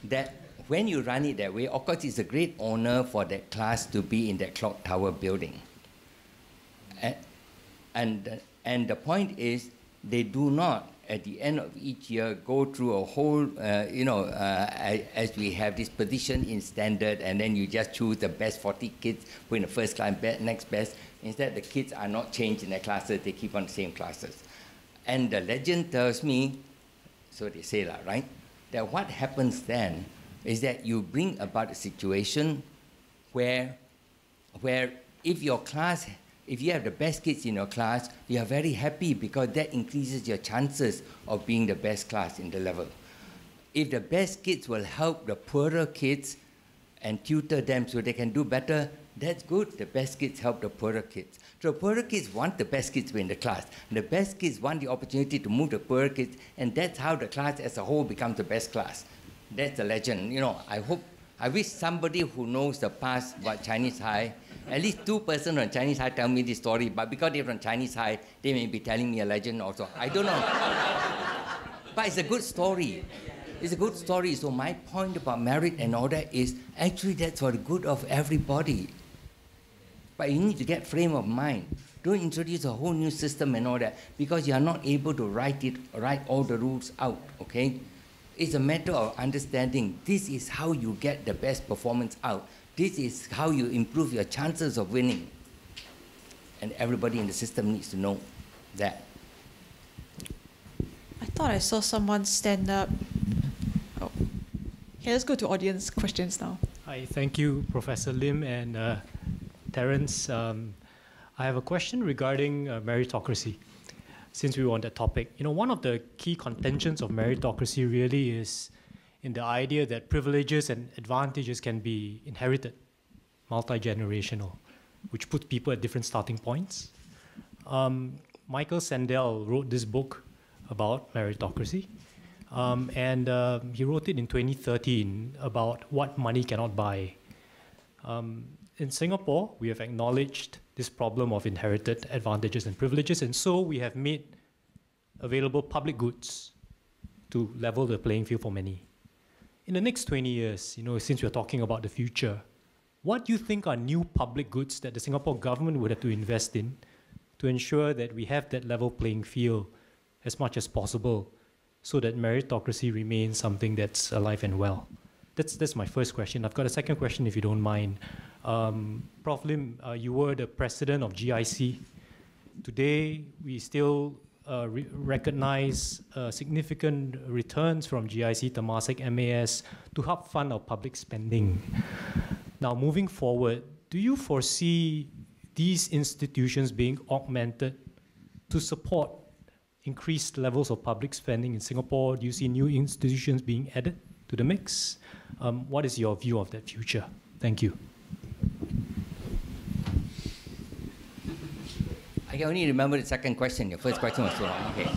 that when you run it that way, of course it's a great honor for that class to be in that clock tower building. And, and, and the point is they do not, at the end of each year, go through a whole, uh, you know, uh, as we have this position in standard, and then you just choose the best forty kids who in the first class, next best. Instead, the kids are not changed in their classes, they keep on the same classes. And the legend tells me, so they say that, right? That what happens then is that you bring about a situation where, where if your class, if you have the best kids in your class, you are very happy because that increases your chances of being the best class in the level. If the best kids will help the poorer kids and tutor them so they can do better, that's good. The best kids help the poorer kids. So the poorer kids want the best kids to be in the class. The best kids want the opportunity to move the poorer kids, and that's how the class as a whole becomes the best class. That's the legend. You know, I hope, I wish somebody who knows the past about Chinese high, at least two persons from Chinese high tell me this story, but because they're from Chinese high, they may be telling me a legend also. I don't know. But it's a good story. It's a good story. So my point about merit and all that is, actually that's for the good of everybody. But you need to get frame of mind. Don't introduce a whole new system and all that, because you are not able to write it, write all the rules out, okay? It's a matter of understanding this is how you get the best performance out. This is how you improve your chances of winning. And everybody in the system needs to know that. I thought I saw someone stand up. Oh. Okay, let's go to audience questions now. Hi, thank you, Professor Lim and uh, Terence, um, I have a question regarding uh, meritocracy, since we were on that topic. You know, one of the key contentions of meritocracy really is in the idea that privileges and advantages can be inherited, multi-generational, which puts people at different starting points. Um, Michael Sandel wrote this book about meritocracy, um, and uh, he wrote it in twenty thirteen about what money cannot buy. Um, In Singapore, we have acknowledged this problem of inherited advantages and privileges, and so we have made available public goods to level the playing field for many. In the next twenty years, you know, since we're talking about the future, what do you think are new public goods that the Singapore government would have to invest in to ensure that we have that level playing field as much as possible so that meritocracy remains something that's alive and well? That's, that's my first question. I've got a second question, if you don't mind. Um, Professor Lim, uh, you were the president of G I C. Today, we still uh, re recognize uh, significant returns from G I C, Temasek, M A S to help fund our public spending. Now, moving forward, do you foresee these institutions being augmented to support increased levels of public spending in Singapore? Do you see new institutions being added to the mix? Um, what is your view of that future? Thank you. I can only remember the second question. Your first question was so long. Okay.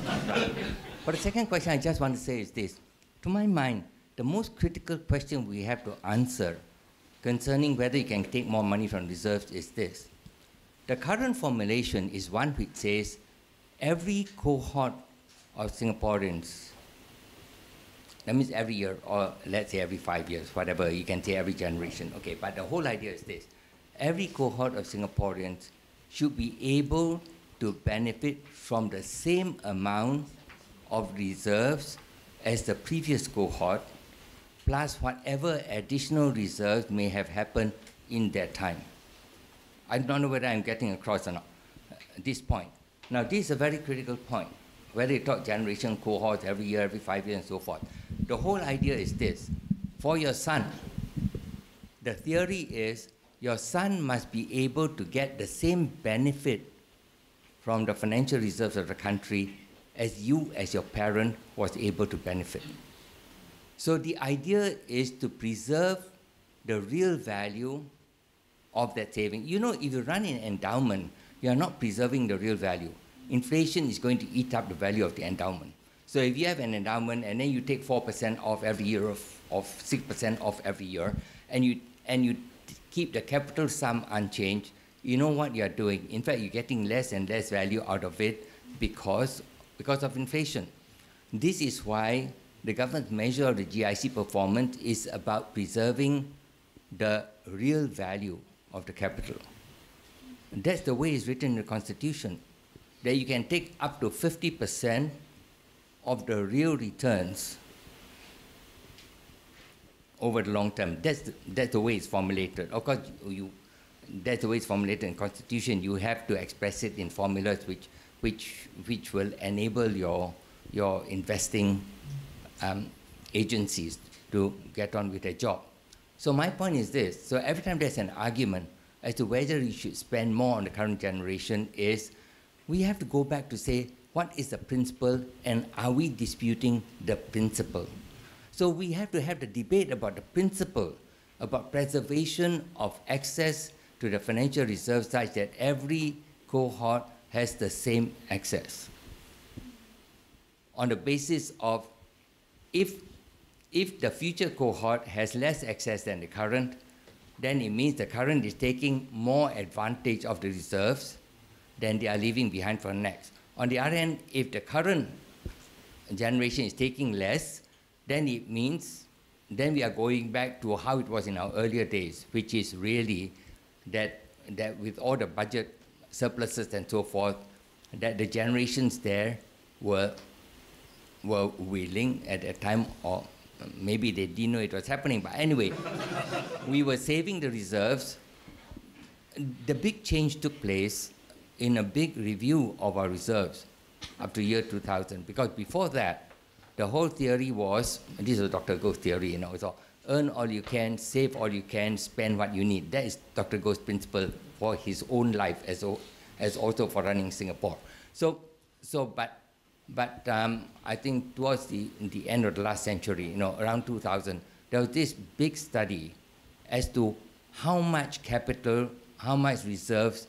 But the second question I just want to say is this. To my mind, the most critical question we have to answer concerning whether you can take more money from reserves is this. The current formulation is one which says every cohort of Singaporeans, that means every year, or let's say every five years, whatever, you can say every generation. Okay, but the whole idea is this. Every cohort of Singaporeans should be able to benefit from the same amount of reserves as the previous cohort, plus whatever additional reserves may have happened in that time. I don't know whether I'm getting across or not at this point. Now, this is a very critical point, whether you talk generation cohorts every year, every five years, and so forth. The whole idea is this. For your son, the theory is your son must be able to get the same benefit from the financial reserves of the country as you, as your parent, was able to benefit. So the idea is to preserve the real value of that saving. You know, if you run an endowment, you are not preserving the real value. Inflation is going to eat up the value of the endowment. So if you have an endowment and then you take four percent off every year, of, of six percent off every year, and you, and you keep the capital sum unchanged, you know what you're doing. In fact, you're getting less and less value out of it because because of inflation. This is why the government's measure of the G I C performance is about preserving the real value of the capital. And that's the way it's written in the Constitution, that you can take up to fifty percent of the real returns over the long term. That's the, that's the way it's formulated. Of course, you, that's the way it's formulated in the Constitution. You have to express it in formulas which Which, which will enable your, your investing um, agencies to get on with their job. So my point is this. So every time there's an argument as to whether you should spend more on the current generation is, we have to go back to say, what is the principle and are we disputing the principle? So we have to have the debate about the principle, about preservation of access to the financial reserves such that every cohort has the same access on the basis of if, if the future cohort has less access than the current, then it means the current is taking more advantage of the reserves than they are leaving behind for next. On the other hand, if the current generation is taking less, then it means then we are going back to how it was in our earlier days, which is really that, that with all the budget surpluses and so forth, that the generations there were, were willing at that time, or maybe they didn't know it was happening, but anyway, we were saving the reserves. The big change took place in a big review of our reserves up to year two thousand, because before that, the whole theory was, and this is Doctor Goh's theory, you know, so earn all you can, save all you can, spend what you need. That is Doctor Goh's principle for his own life, as, o as also for running Singapore. So, so but, but um, I think towards the, the end of the last century, you know, around two thousand, there was this big study as to how much capital, how much reserves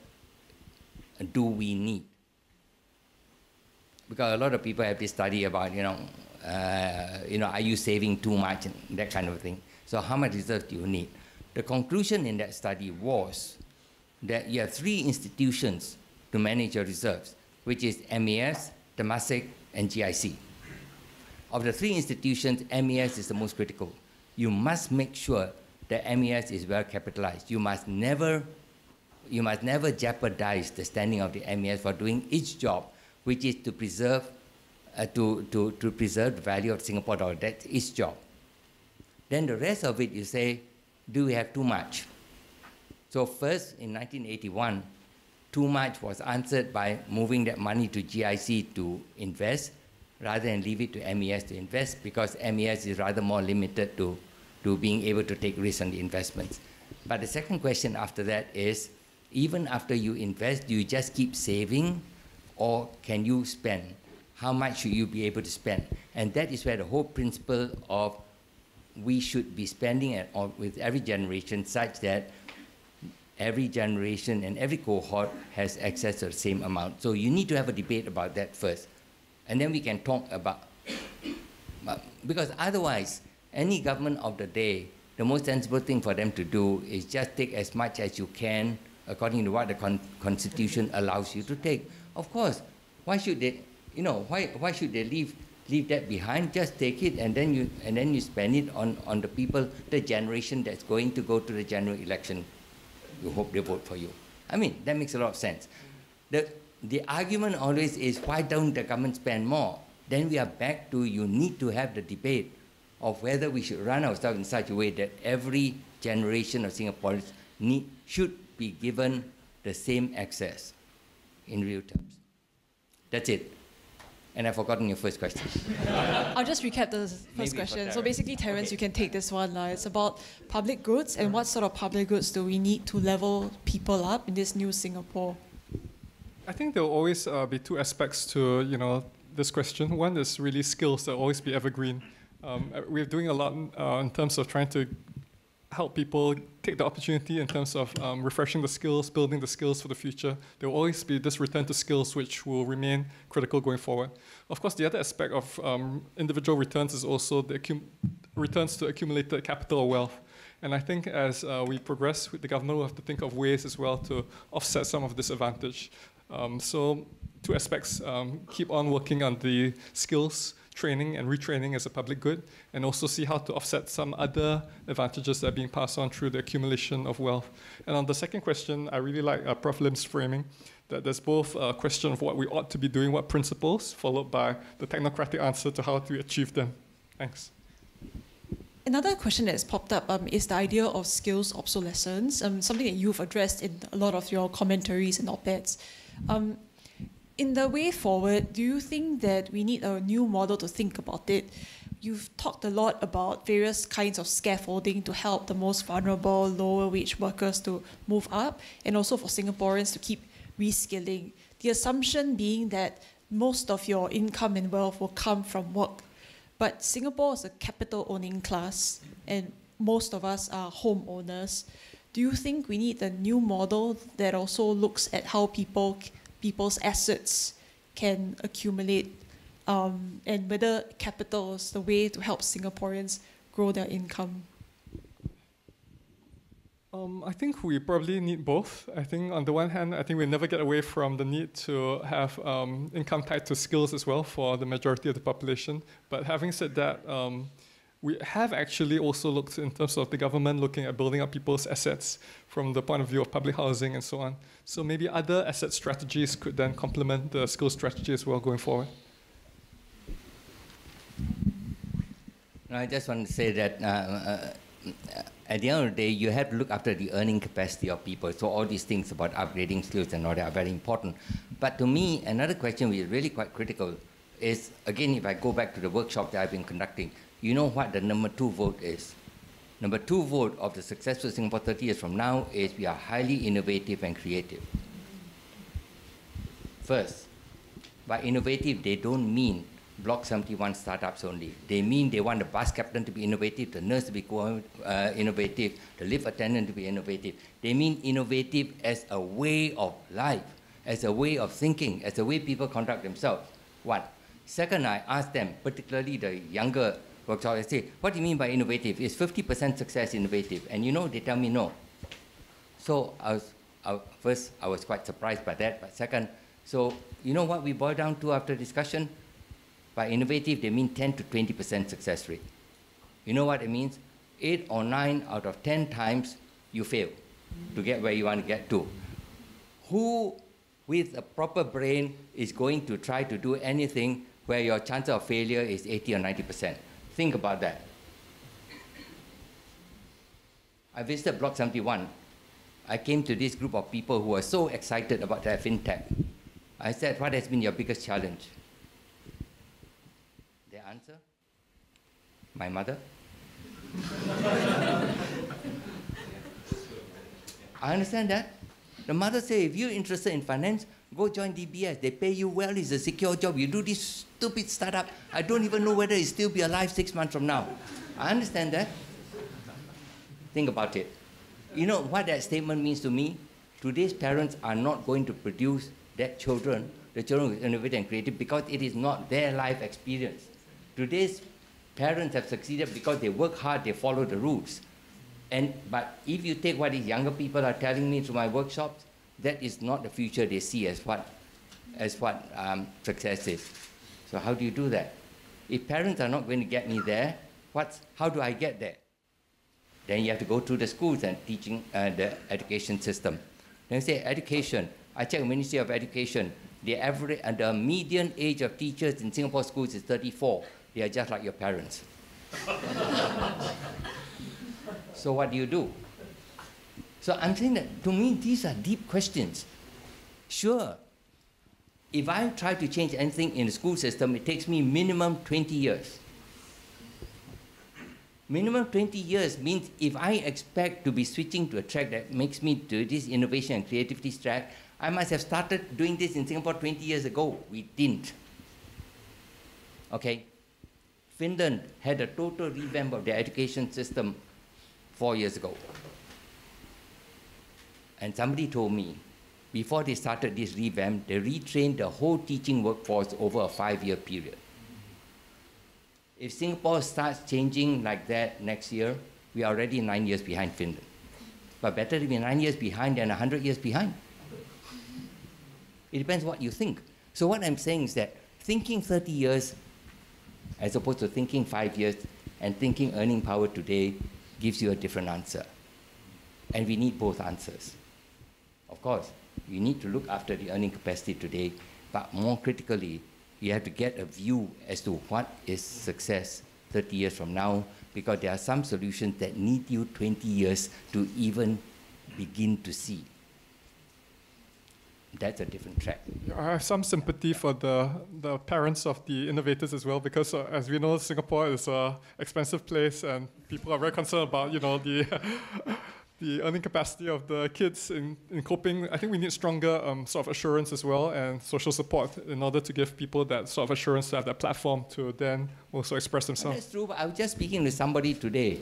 do we need? Because a lot of people have this study about, you know, uh, you know, are you saving too much and that kind of thing. So how much reserves do you need? The conclusion in that study was that you have three institutions to manage your reserves, which is M E S, Temasek, and G I C. Of the three institutions, M E S is the most critical. You must make sure that M E S is well capitalized. You must never, you must never jeopardize the standing of the M E S for doing its job, which is to preserve, uh, to, to, to preserve the value of Singapore dollar. That's its job. Then the rest of it, you say, do we have too much? So first, in nineteen eighty-one, too much was answered by moving that money to G I C to invest, rather than leave it to M E S to invest, because M E S is rather more limited to, to being able to take risks on the investments. But the second question after that is, even after you invest, do you just keep saving, or can you spend? How much should you be able to spend? And that is where the whole principle of we should be spending at, or with every generation such that every generation and every cohort has access to the same amount. So you need to have a debate about that first. And then we can talk about, because otherwise, any government of the day, the most sensible thing for them to do is just take as much as you can according to what the con Constitution allows you to take. Of course, why should they, you know, why, why should they leave, leave that behind? Just take it and then you, and then you spend it on, on the people, the generation that's going to go to the general election. You hope they vote for you. I mean, that makes a lot of sense. The, the argument always is, why don't the government spend more? Then we are back to, you need to have the debate of whether we should run ourselves in such a way that every generation of Singaporeans need, should be given the same access in real terms. That's it. And I've forgotten your first question. I'll just recap the first Maybe question. So basically, Terence, okay. you can take this one. Uh, it's about public goods and what sort of public goods do we need to level people up in this new Singapore? I think there will always uh, be two aspects to you know this question. One is really skills that will always be evergreen. Um, we're doing a lot uh, in terms of trying to help people take the opportunity in terms of um, refreshing the skills, building the skills for the future. There will always be this return to skills which will remain critical going forward. Of course, the other aspect of um, individual returns is also the accum returns to accumulated capital or wealth. And I think as uh, we progress, the government will have to think of ways as well to offset some of this advantage. Um, so two aspects, um, keep on working on the skills, training and retraining as a public good, and also see how to offset some other advantages that are being passed on through the accumulation of wealth. And on the second question, I really like uh, Professor Lim's framing, that there's both a question of what we ought to be doing, what principles, followed by the technocratic answer to how to achieve them. Thanks. Another question that's popped up um, is the idea of skills obsolescence, um, something that you've addressed in a lot of your commentaries and op-eds. Um, In the way forward, do you think that we need a new model to think about it? You've talked a lot about various kinds of scaffolding to help the most vulnerable, lower wage workers to move up, and also for Singaporeans to keep reskilling. The assumption being that most of your income and wealth will come from work. But Singapore is a capital-owning class, and most of us are homeowners. Do you think we need a new model that also looks at how people people's assets can accumulate, um, and whether capital is the way to help Singaporeans grow their income? Um, I think we probably need both. I think on the one hand, I think we never get away from the need to have um, income tied to skills as well for the majority of the population. But having said that, um, we have actually also looked in terms of the government looking at building up people's assets from the point of view of public housing and so on. So maybe other asset strategies could then complement the skill strategy as well going forward. I just want to say that uh, uh, at the end of the day, you have to look after the earning capacity of people. So all these things about upgrading skills and all that are very important. But to me, another question which is really quite critical is, again, if I go back to the workshop that I've been conducting, you know what the number two vote is. Number two vote of the successful Singapore thirty years from now is we are highly innovative and creative. First, by innovative, they don't mean Block seventy-one startups only. They mean they want the bus captain to be innovative, the nurse to be uh, innovative, the lift attendant to be innovative. They mean innovative as a way of life, as a way of thinking, as a way people conduct themselves. One. Second, I asked them, particularly the younger workshop, I say, what do you mean by innovative? Is fifty percent success innovative? And you know, they tell me no. So I was, I, first, I was quite surprised by that. But second, so you know what we boiled down to after discussion? By innovative, they mean ten to twenty percent success rate. You know what it means? Eight or nine out of ten times you fail to get where you want to get to. Who with a proper brain is going to try to do anything where your chance of failure is eighty or ninety percent? Think about that. I visited Block seventy-one. I came to this group of people who were so excited about their FinTech. I said, what has been your biggest challenge? Their answer? My mother. I understand that. The mother said, if you're interested in finance, go join D B S. They pay you well, it's a secure job. You do this stupid startup, I don't even know whether it'll still be alive six months from now. I understand that. Think about it. You know what that statement means to me? Today's parents are not going to produce their children, the children who are innovative and creative, because it is not their life experience. Today's parents have succeeded because they work hard, they follow the rules. And, but if you take what these younger people are telling me through my workshops, that is not the future they see as what, as what um, success is. So how do you do that? If parents are not going to get me there, what's, how do I get there? Then you have to go through the schools and teaching uh, the education system. Then say education. I check Ministry of Education. The average and the median age of teachers in Singapore schools is thirty-four. They are just like your parents. So what do you do? So I'm saying that to me these are deep questions. Sure, if I try to change anything in the school system, it takes me minimum twenty years. Minimum twenty years means if I expect to be switching to a track that makes me do this innovation and creativity track, I must have started doing this in Singapore twenty years ago. We didn't. Okay. Finland had a total revamp of their education system four years ago. And somebody told me, before they started this revamp, they retrained the whole teaching workforce over a five-year period. If Singapore starts changing like that next year, we are already nine years behind Finland. But better to be nine years behind than one hundred years behind. It depends what you think. So what I'm saying is that thinking thirty years as opposed to thinking five years and thinking earning power today gives you a different answer. And we need both answers. Of course, you need to look after the earning capacity today, but more critically, you have to get a view as to what is success thirty years from now, because there are some solutions that need you twenty years to even begin to see. That's a different track. I have some sympathy for the, the parents of the innovators as well, because uh, as we know, Singapore is an expensive place and people are very concerned about, you know, the, the earning capacity of the kids in, in coping. I think we need stronger um, sort of assurance as well and social support in order to give people that sort of assurance to have that platform to then also express themselves. Well, that's true, but I was just speaking to somebody today,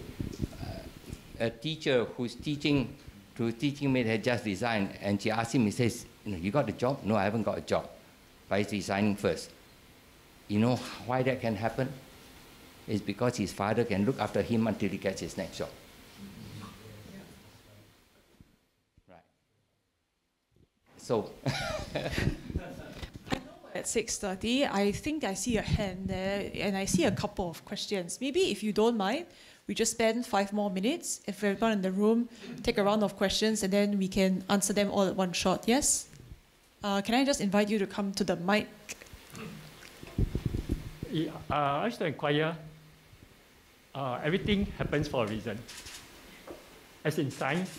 uh, a teacher who's teaching to teaching mate had just resigned, and she asked him, he says, you know, you got a job? No, I haven't got a job. But he's resigning first. You know why that can happen? It's because his father can look after him until he gets his next job. Right. So. At six thirty, I think I see a hand there, and I see a couple of questions. Maybe if you don't mind, we just spend five more minutes. If everyone in the room, take a round of questions, and then we can answer them all at one shot. Yes? Uh, can I just invite you to come to the mic? Yeah, uh, I should inquire. Uh, everything happens for a reason. As in science,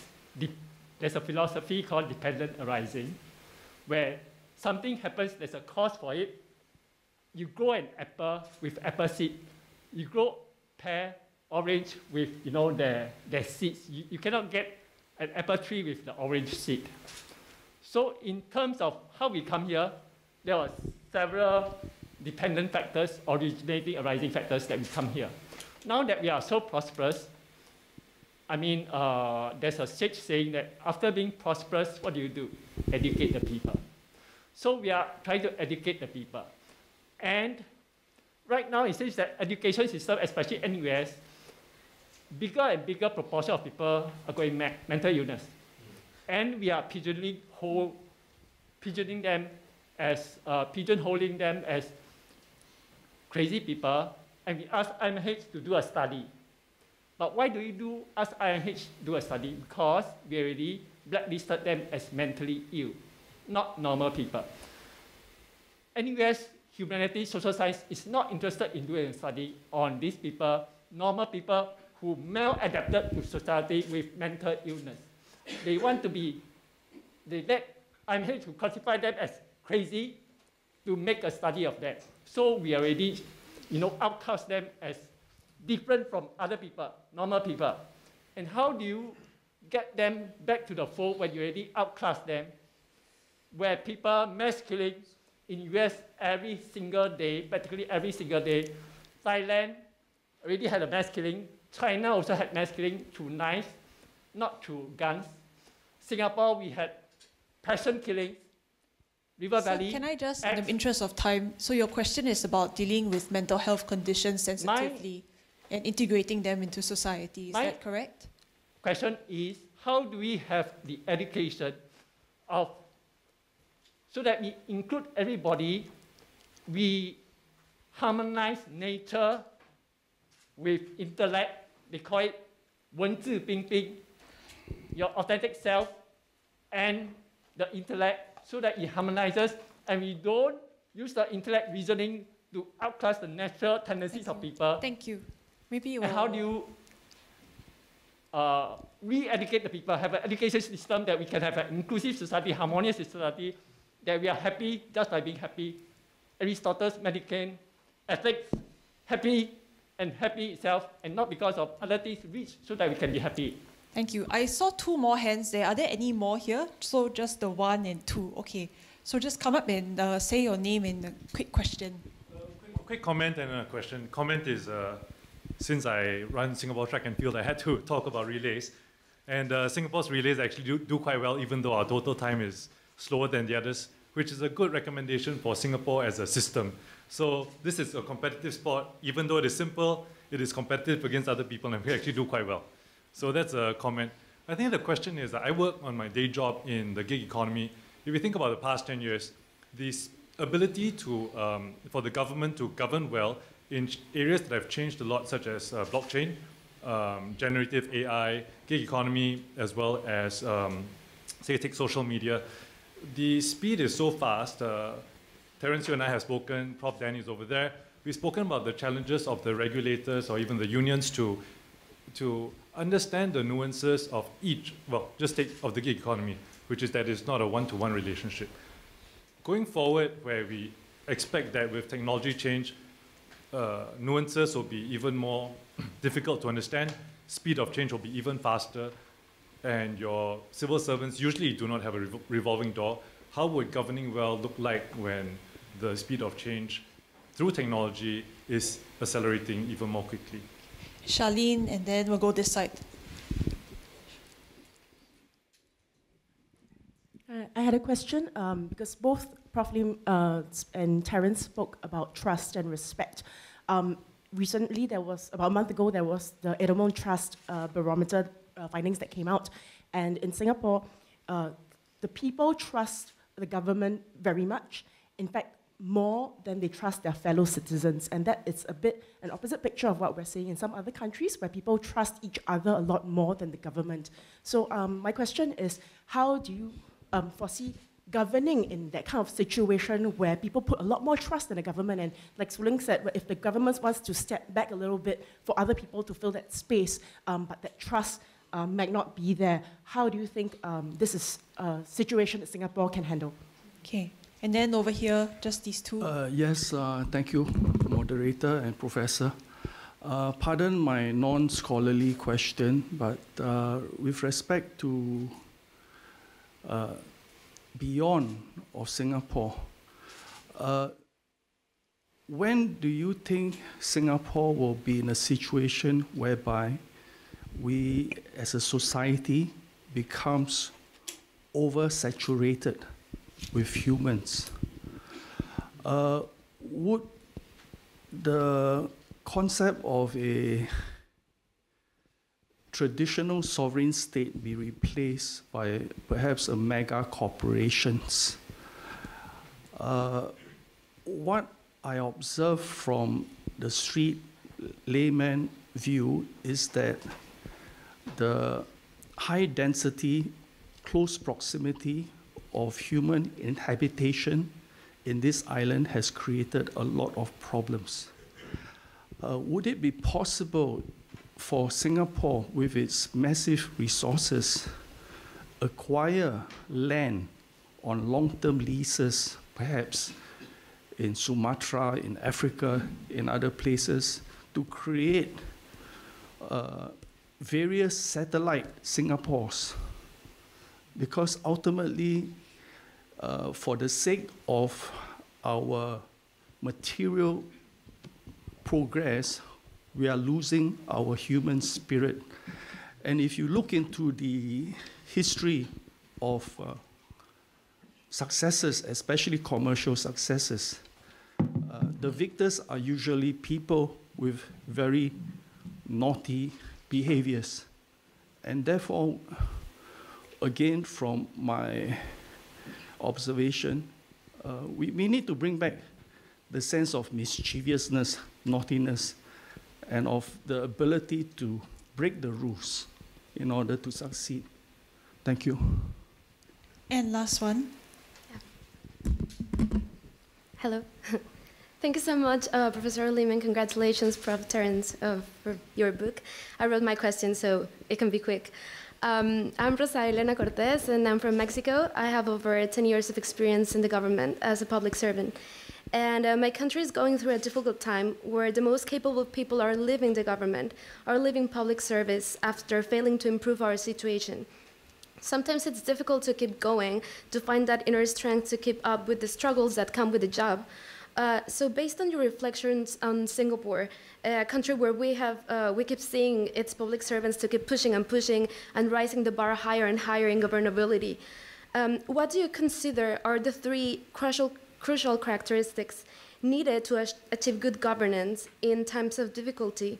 there's a philosophy called dependent arising, where something happens, there's a cause for it. You grow an apple with apple seed. You grow pear, orange with, you know, their, their seeds. You, you cannot get an apple tree with the orange seed. So in terms of how we come here, there are several dependent factors, originating, arising factors that we come here. Now that we are so prosperous, I mean, uh, there's a sage saying that after being prosperous, what do you do? Educate the people. So we are trying to educate the people. And right now it seems that education system, especially in the U S, bigger and bigger proportion of people are going mad, mental illness. And we are pigeonholing, whole, pigeonholing them as, uh, pigeonholing them as crazy people. And we ask I M H to do a study. But why do we do ask I M H to do a study? Because we already blacklisted them as mentally ill, not normal people. In the U S, humanities, social science is not interested in doing a study on these people, normal people who maladapted to society with mental illness. They want to be, they let, I'm here to classify them as crazy to make a study of that. So we already, you know, outcast them as different from other people, normal people. And how do you get them back to the fold when you already outclass them, where people mass killing in U S every single day, practically every single day? Thailand already had a mass killing. China also had mass killing through knives. not through guns. Singapore, we had peasant killings, River so Valley. Can I just, in the interest of time, so your question is about dealing with mental health conditions sensitively my, and integrating them into society. Is that correct? Question is, how do we have the education of, so that we include everybody, we harmonize nature with intellect, they call it Wen Zi Ping Ping, your authentic self and the intellect, so that it harmonizes and we don't use the intellect reasoning to outclass the natural tendencies of people. Thank you. Maybe you and how do you uh, re-educate the people, have an education system that we can have an inclusive society, harmonious society, that we are happy just by being happy. Aristotle's Medican ethics, happy and happy itself, and not because of other things rich, so that we can be happy. Thank you. I saw two more hands there. Are there any more here? So just the one and two. Okay. So just come up and uh, say your name and a quick question. Uh, quick, quick comment and a question. Comment is, uh, since I run Singapore Track and Field, I had to talk about relays. And uh, Singapore's relays actually do, do quite well, even though our total time is slower than the others, which is a good recommendation for Singapore as a system. So this is a competitive sport. Even though it is simple, it is competitive against other people, and we actually do quite well. So that's a comment. I think the question is that I work on my day job in the gig economy. If you think about the past ten years, this ability to, um, for the government to govern well in areas that have changed a lot, such as uh, blockchain, um, generative A I, gig economy, as well as, um, say, take social media. The speed is so fast. Uh, Terence, you and I have spoken, Professor Danny is over there. We've spoken about the challenges of the regulators or even the unions to, to understand the nuances of each, well, just take of the gig economy, which is that it's not a one-to-one relationship. Going forward, where we expect that with technology change, uh, nuances will be even more difficult to understand, speed of change will be even faster, and your civil servants usually do not have a rev revolving door. How would governing well look like when the speed of change through technology is accelerating even more quickly? Charlene, and then we'll go this side. Uh, I had a question um, because both Professor Lim uh, and Terence spoke about trust and respect. Um, recently, there was, about a month ago, there was the Edelman Trust uh, Barometer uh, findings that came out. And in Singapore, uh, the people trust the government very much, in fact, more than they trust their fellow citizens. And that is a bit an opposite picture of what we're seeing in some other countries where people trust each other a lot more than the government. So um, my question is, how do you um, foresee governing in that kind of situation where people put a lot more trust in the government? And like Su Ling said, if the government wants to step back a little bit for other people to fill that space, um, but that trust um, might not be there, how do you think um, this is a situation that Singapore can handle? Okay. And then over here, just these two. Uh, yes, uh, thank you, moderator and professor. Uh, pardon my non-scholarly question, but uh, with respect to uh, beyond of Singapore, uh, when do you think Singapore will be in a situation whereby we, as a society, becomes oversaturated with humans? Uh, would the concept of a traditional sovereign state be replaced by perhaps a mega corporations? Uh, what I observe from the street layman view is that the high density, close proximity of human inhabitation in this island has created a lot of problems. Uh, would it be possible for Singapore, with its massive resources, acquire land on long-term leases, perhaps in Sumatra, in Africa, in other places, to create uh, various satellite Singapores? Because ultimately, Uh, for the sake of our material progress, we are losing our human spirit. And if you look into the history of uh, successes, especially commercial successes, uh, the victors are usually people with very naughty behaviors. And therefore, again, from my observation, uh, we, we need to bring back the sense of mischievousness, naughtiness, and of the ability to break the rules in order to succeed. Thank you. And last one. Yeah. Hello. Thank you so much, uh, Professor Lim, and congratulations, Professor Terence, uh, for your book. I wrote my question, so it can be quick. Um, I'm Rosa Elena Cortez, and I'm from Mexico. I have over ten years of experience in the government as a public servant. And uh, my country is going through a difficult time where the most capable people are leaving the government, are leaving public service after failing to improve our situation. Sometimes it's difficult to keep going, to find that inner strength to keep up with the struggles that come with the job. Uh, so based on your reflections on Singapore, a country where we have uh, we keep seeing its public servants to keep pushing and pushing and rising the bar higher and higher in governability, um, what do you consider are the three crucial crucial characteristics needed to achieve good governance in times of difficulty?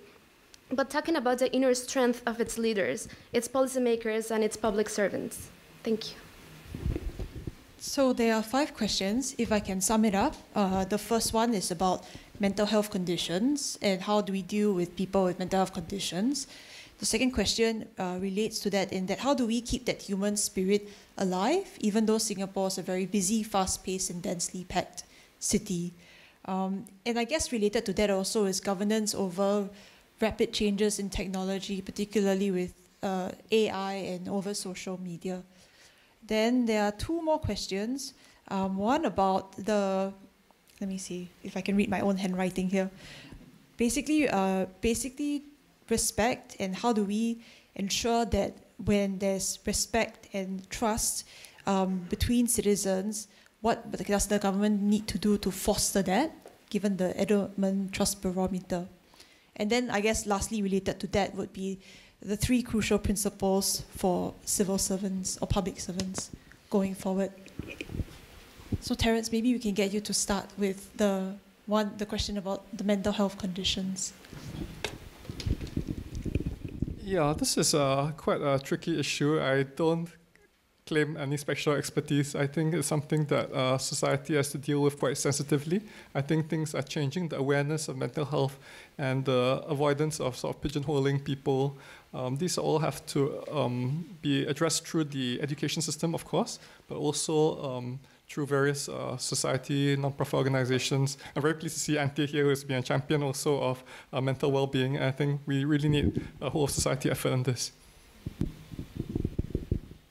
But talking about the inner strength of its leaders, its policymakers, and its public servants. Thank you. So there are five questions, if I can sum it up. Uh, the first one is about mental health conditions and how do we deal with people with mental health conditions. The second question uh, relates to that in that how do we keep that human spirit alive, even though Singapore is a very busy, fast-paced, and densely packed city. Um, and I guess related to that also is governance over rapid changes in technology, particularly with uh, A I and over social media. Then there are two more questions. Um, one about the, let me see if I can read my own handwriting here. Basically, uh, basically respect, and how do we ensure that when there's respect and trust um, between citizens, what does the government need to do to foster that, given the Edelman Trust Barometer? And then I guess lastly related to that would be the three crucial principles for civil servants or public servants going forward. So Terence, maybe we can get you to start with the one, the question about the mental health conditions. Yeah, this is uh, quite a tricky issue. I don't claim any special expertise. I think it's something that uh, society has to deal with quite sensitively. I think things are changing. The awareness of mental health and the avoidance of sort of pigeonholing people, um, these all have to um, be addressed through the education system, of course, but also um, through various uh, society, non-profit organizations. I'm very pleased to see Ante here, who has been a champion also of uh, mental well-being. I think we really need a whole society effort on this.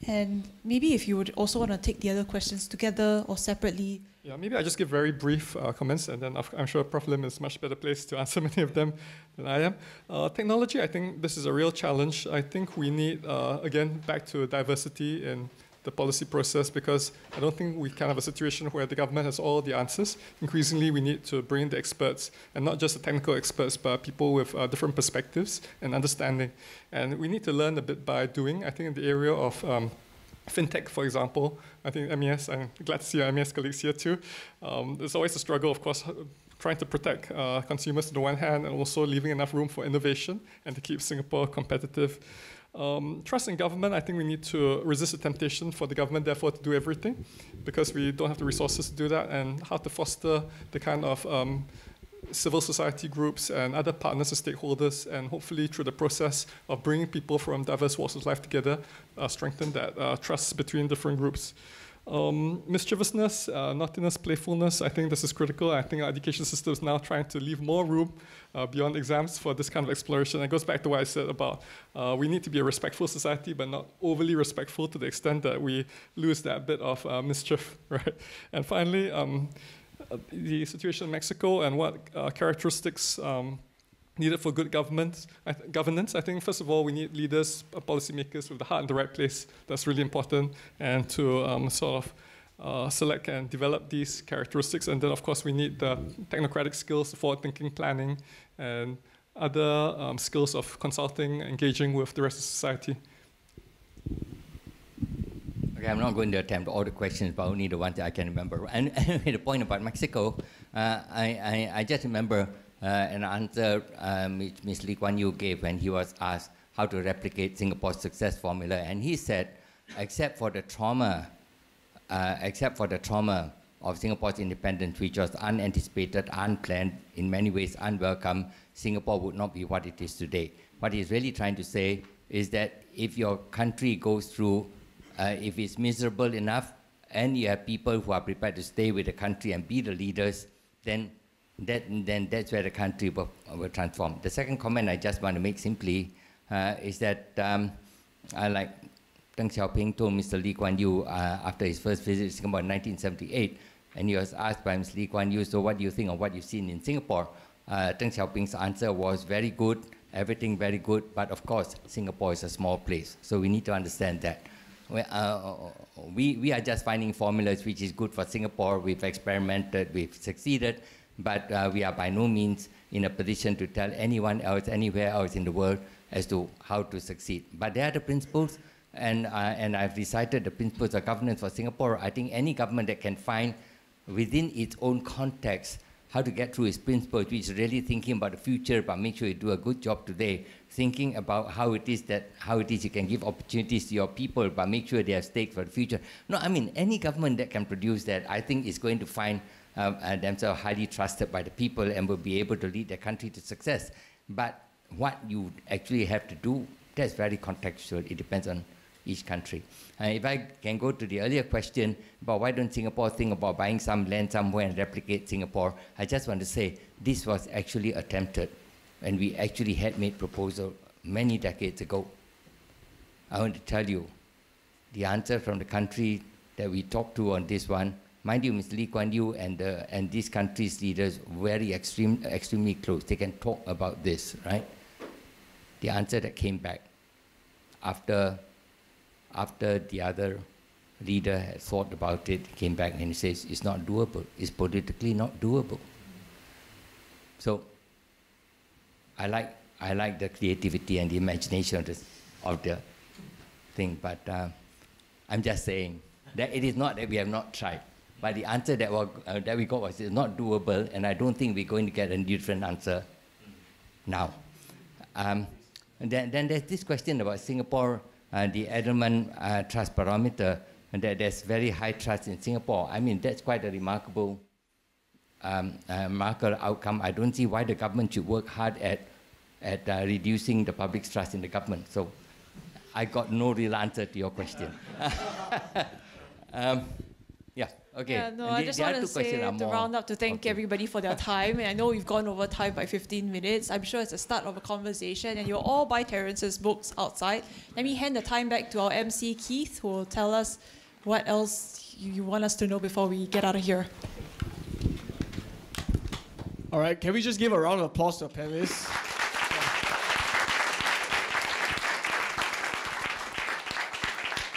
And maybe if you would also want to take the other questions together or separately. Yeah, maybe I just give very brief uh, comments, and then I'm sure Professor Lim is much better placed to answer many of them than I am. Uh, technology, I think this is a real challenge. I think we need, uh, again, back to diversity in the policy process, because I don't think we can have a situation where the government has all the answers. Increasingly, we need to bring in the experts, and not just the technical experts, but people with uh, different perspectives and understanding. And we need to learn a bit by doing. I think in the area of um, FinTech, for example, I think M E S, I'm glad to see our M E S colleagues here too. Um, there's always a struggle, of course, trying to protect uh, consumers on the one hand, and also leaving enough room for innovation and to keep Singapore competitive. Um, trust in government, I think we need to resist the temptation for the government, therefore, to do everything, because we don't have the resources to do that, and how to foster the kind of um, civil society groups and other partners and stakeholders, and hopefully through the process of bringing people from diverse walks of life together, uh, strengthen that uh, trust between different groups. Um, mischievousness, uh, naughtiness, playfulness, I think this is critical. I think our education system is now trying to leave more room uh, beyond exams for this kind of exploration. It goes back to what I said about uh, we need to be a respectful society, but not overly respectful to the extent that we lose that bit of uh, mischief, right? And finally, um, the situation in Mexico and what uh, characteristics um, needed for good government, I th governance. I think, first of all, we need leaders, uh, policymakers with the heart in the right place. That's really important. And to um, sort of uh, select and develop these characteristics. And then, of course, we need the technocratic skills, forward-thinking planning, and other um, skills of consulting, engaging with the rest of society? Okay, I'm not going to attempt all the questions, but only the ones that I can remember. And the point about Mexico, uh, I, I, I just remember uh, an answer um, which Miz Lee Kuan Yew gave when he was asked how to replicate Singapore's success formula. And he said, except for the trauma, uh, except for the trauma of Singapore's independence, which was unanticipated, unplanned, in many ways unwelcome, Singapore would not be what it is today. What he's really trying to say is that if your country goes through, uh, if it's miserable enough, and you have people who are prepared to stay with the country and be the leaders, then, that, then that's where the country will, will transform. The second comment I just want to make simply uh, is that um, I like, Deng Xiaoping told Mister Lee Kuan Yew uh, after his first visit to Singapore in nineteen seventy-eight, and he was asked by Mister Lee Kuan Yew, so what do you think of what you've seen in Singapore? Uh, Deng Xiaoping's answer was very good, everything very good, but of course, Singapore is a small place, so we need to understand that. We, uh, we, we are just finding formulas which is good for Singapore. We've experimented, we've succeeded, but uh, we are by no means in a position to tell anyone else, anywhere else in the world, as to how to succeed. But there are the principles. And, uh, and I've recited the principles of governance for Singapore. I think any government that can find within its own context how to get through its principles, which is really thinking about the future, but make sure you do a good job today, thinking about how it is that how it is you can give opportunities to your people, but make sure they have stakes for the future. No, I mean, any government that can produce that, I think is going to find um, uh, themselves highly trusted by the people and will be able to lead their country to success. But what you actually have to do, that's very contextual. It depends on each country. Uh, if I can go to the earlier question about why don't Singapore think about buying some land somewhere and replicate Singapore, I just want to say this was actually attempted, and we actually had made proposal many decades ago. I want to tell you, the answer from the country that we talked to on this one, mind you, Miz Lee Kuan Yew and, uh, and these countries' leaders very extreme, extremely close. They can talk about this, right? The answer that came back after after the other leader had thought about it, came back and he says, it's not doable. It's politically not doable. So I like, I like the creativity and the imagination of, this, of the thing, but uh, I'm just saying that it is not that we have not tried, but the answer that, were, uh, that we got was it's not doable, and I don't think we're going to get a different answer now. Um, and then, then there's this question about Singapore, Uh, the Edelman uh, Trust Barometer, and that there's very high trust in Singapore. I mean, that's quite a remarkable, um, uh, remarkable outcome. I don't see why the government should work hard at, at uh, reducing the public's trust in the government. So I got no real answer to your question. um, yeah, okay. Yeah, no, and I the, just want to say to more, round up to thank okay. everybody for their time. And I know we've gone over time by fifteen minutes. I'm sure it's the start of a conversation, and you'll all buy Terence's books outside. Let me hand the time back to our M C, Keith, who will tell us what else you want us to know before we get out of here. All right, can we just give a round of applause to our panelists?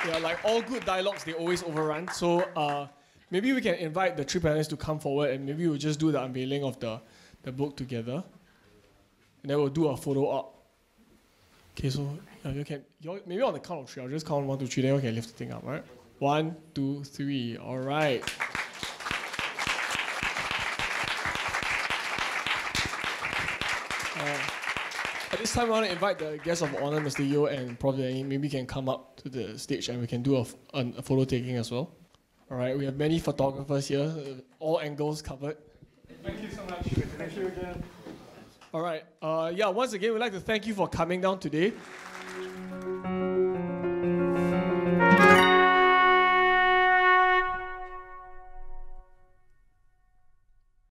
Yeah, like all good dialogues, they always overrun. So uh, maybe we can invite the three panelists to come forward, and maybe we'll just do the unveiling of the, the book together. And then we'll do a photo op. Okay, so uh, you can, maybe on the count of three, I'll just count one, two, three, then we can lift the thing up, right? One, two, three, all right. This time I want to invite the guests of honor, Mister Yeo and Professor Danny. Maybe you can come up to the stage and we can do a, a photo taking as well. All right, we have many photographers here, all angles covered. Thank you so much. Thank you again. All right, uh, yeah, once again, we'd like to thank you for coming down today.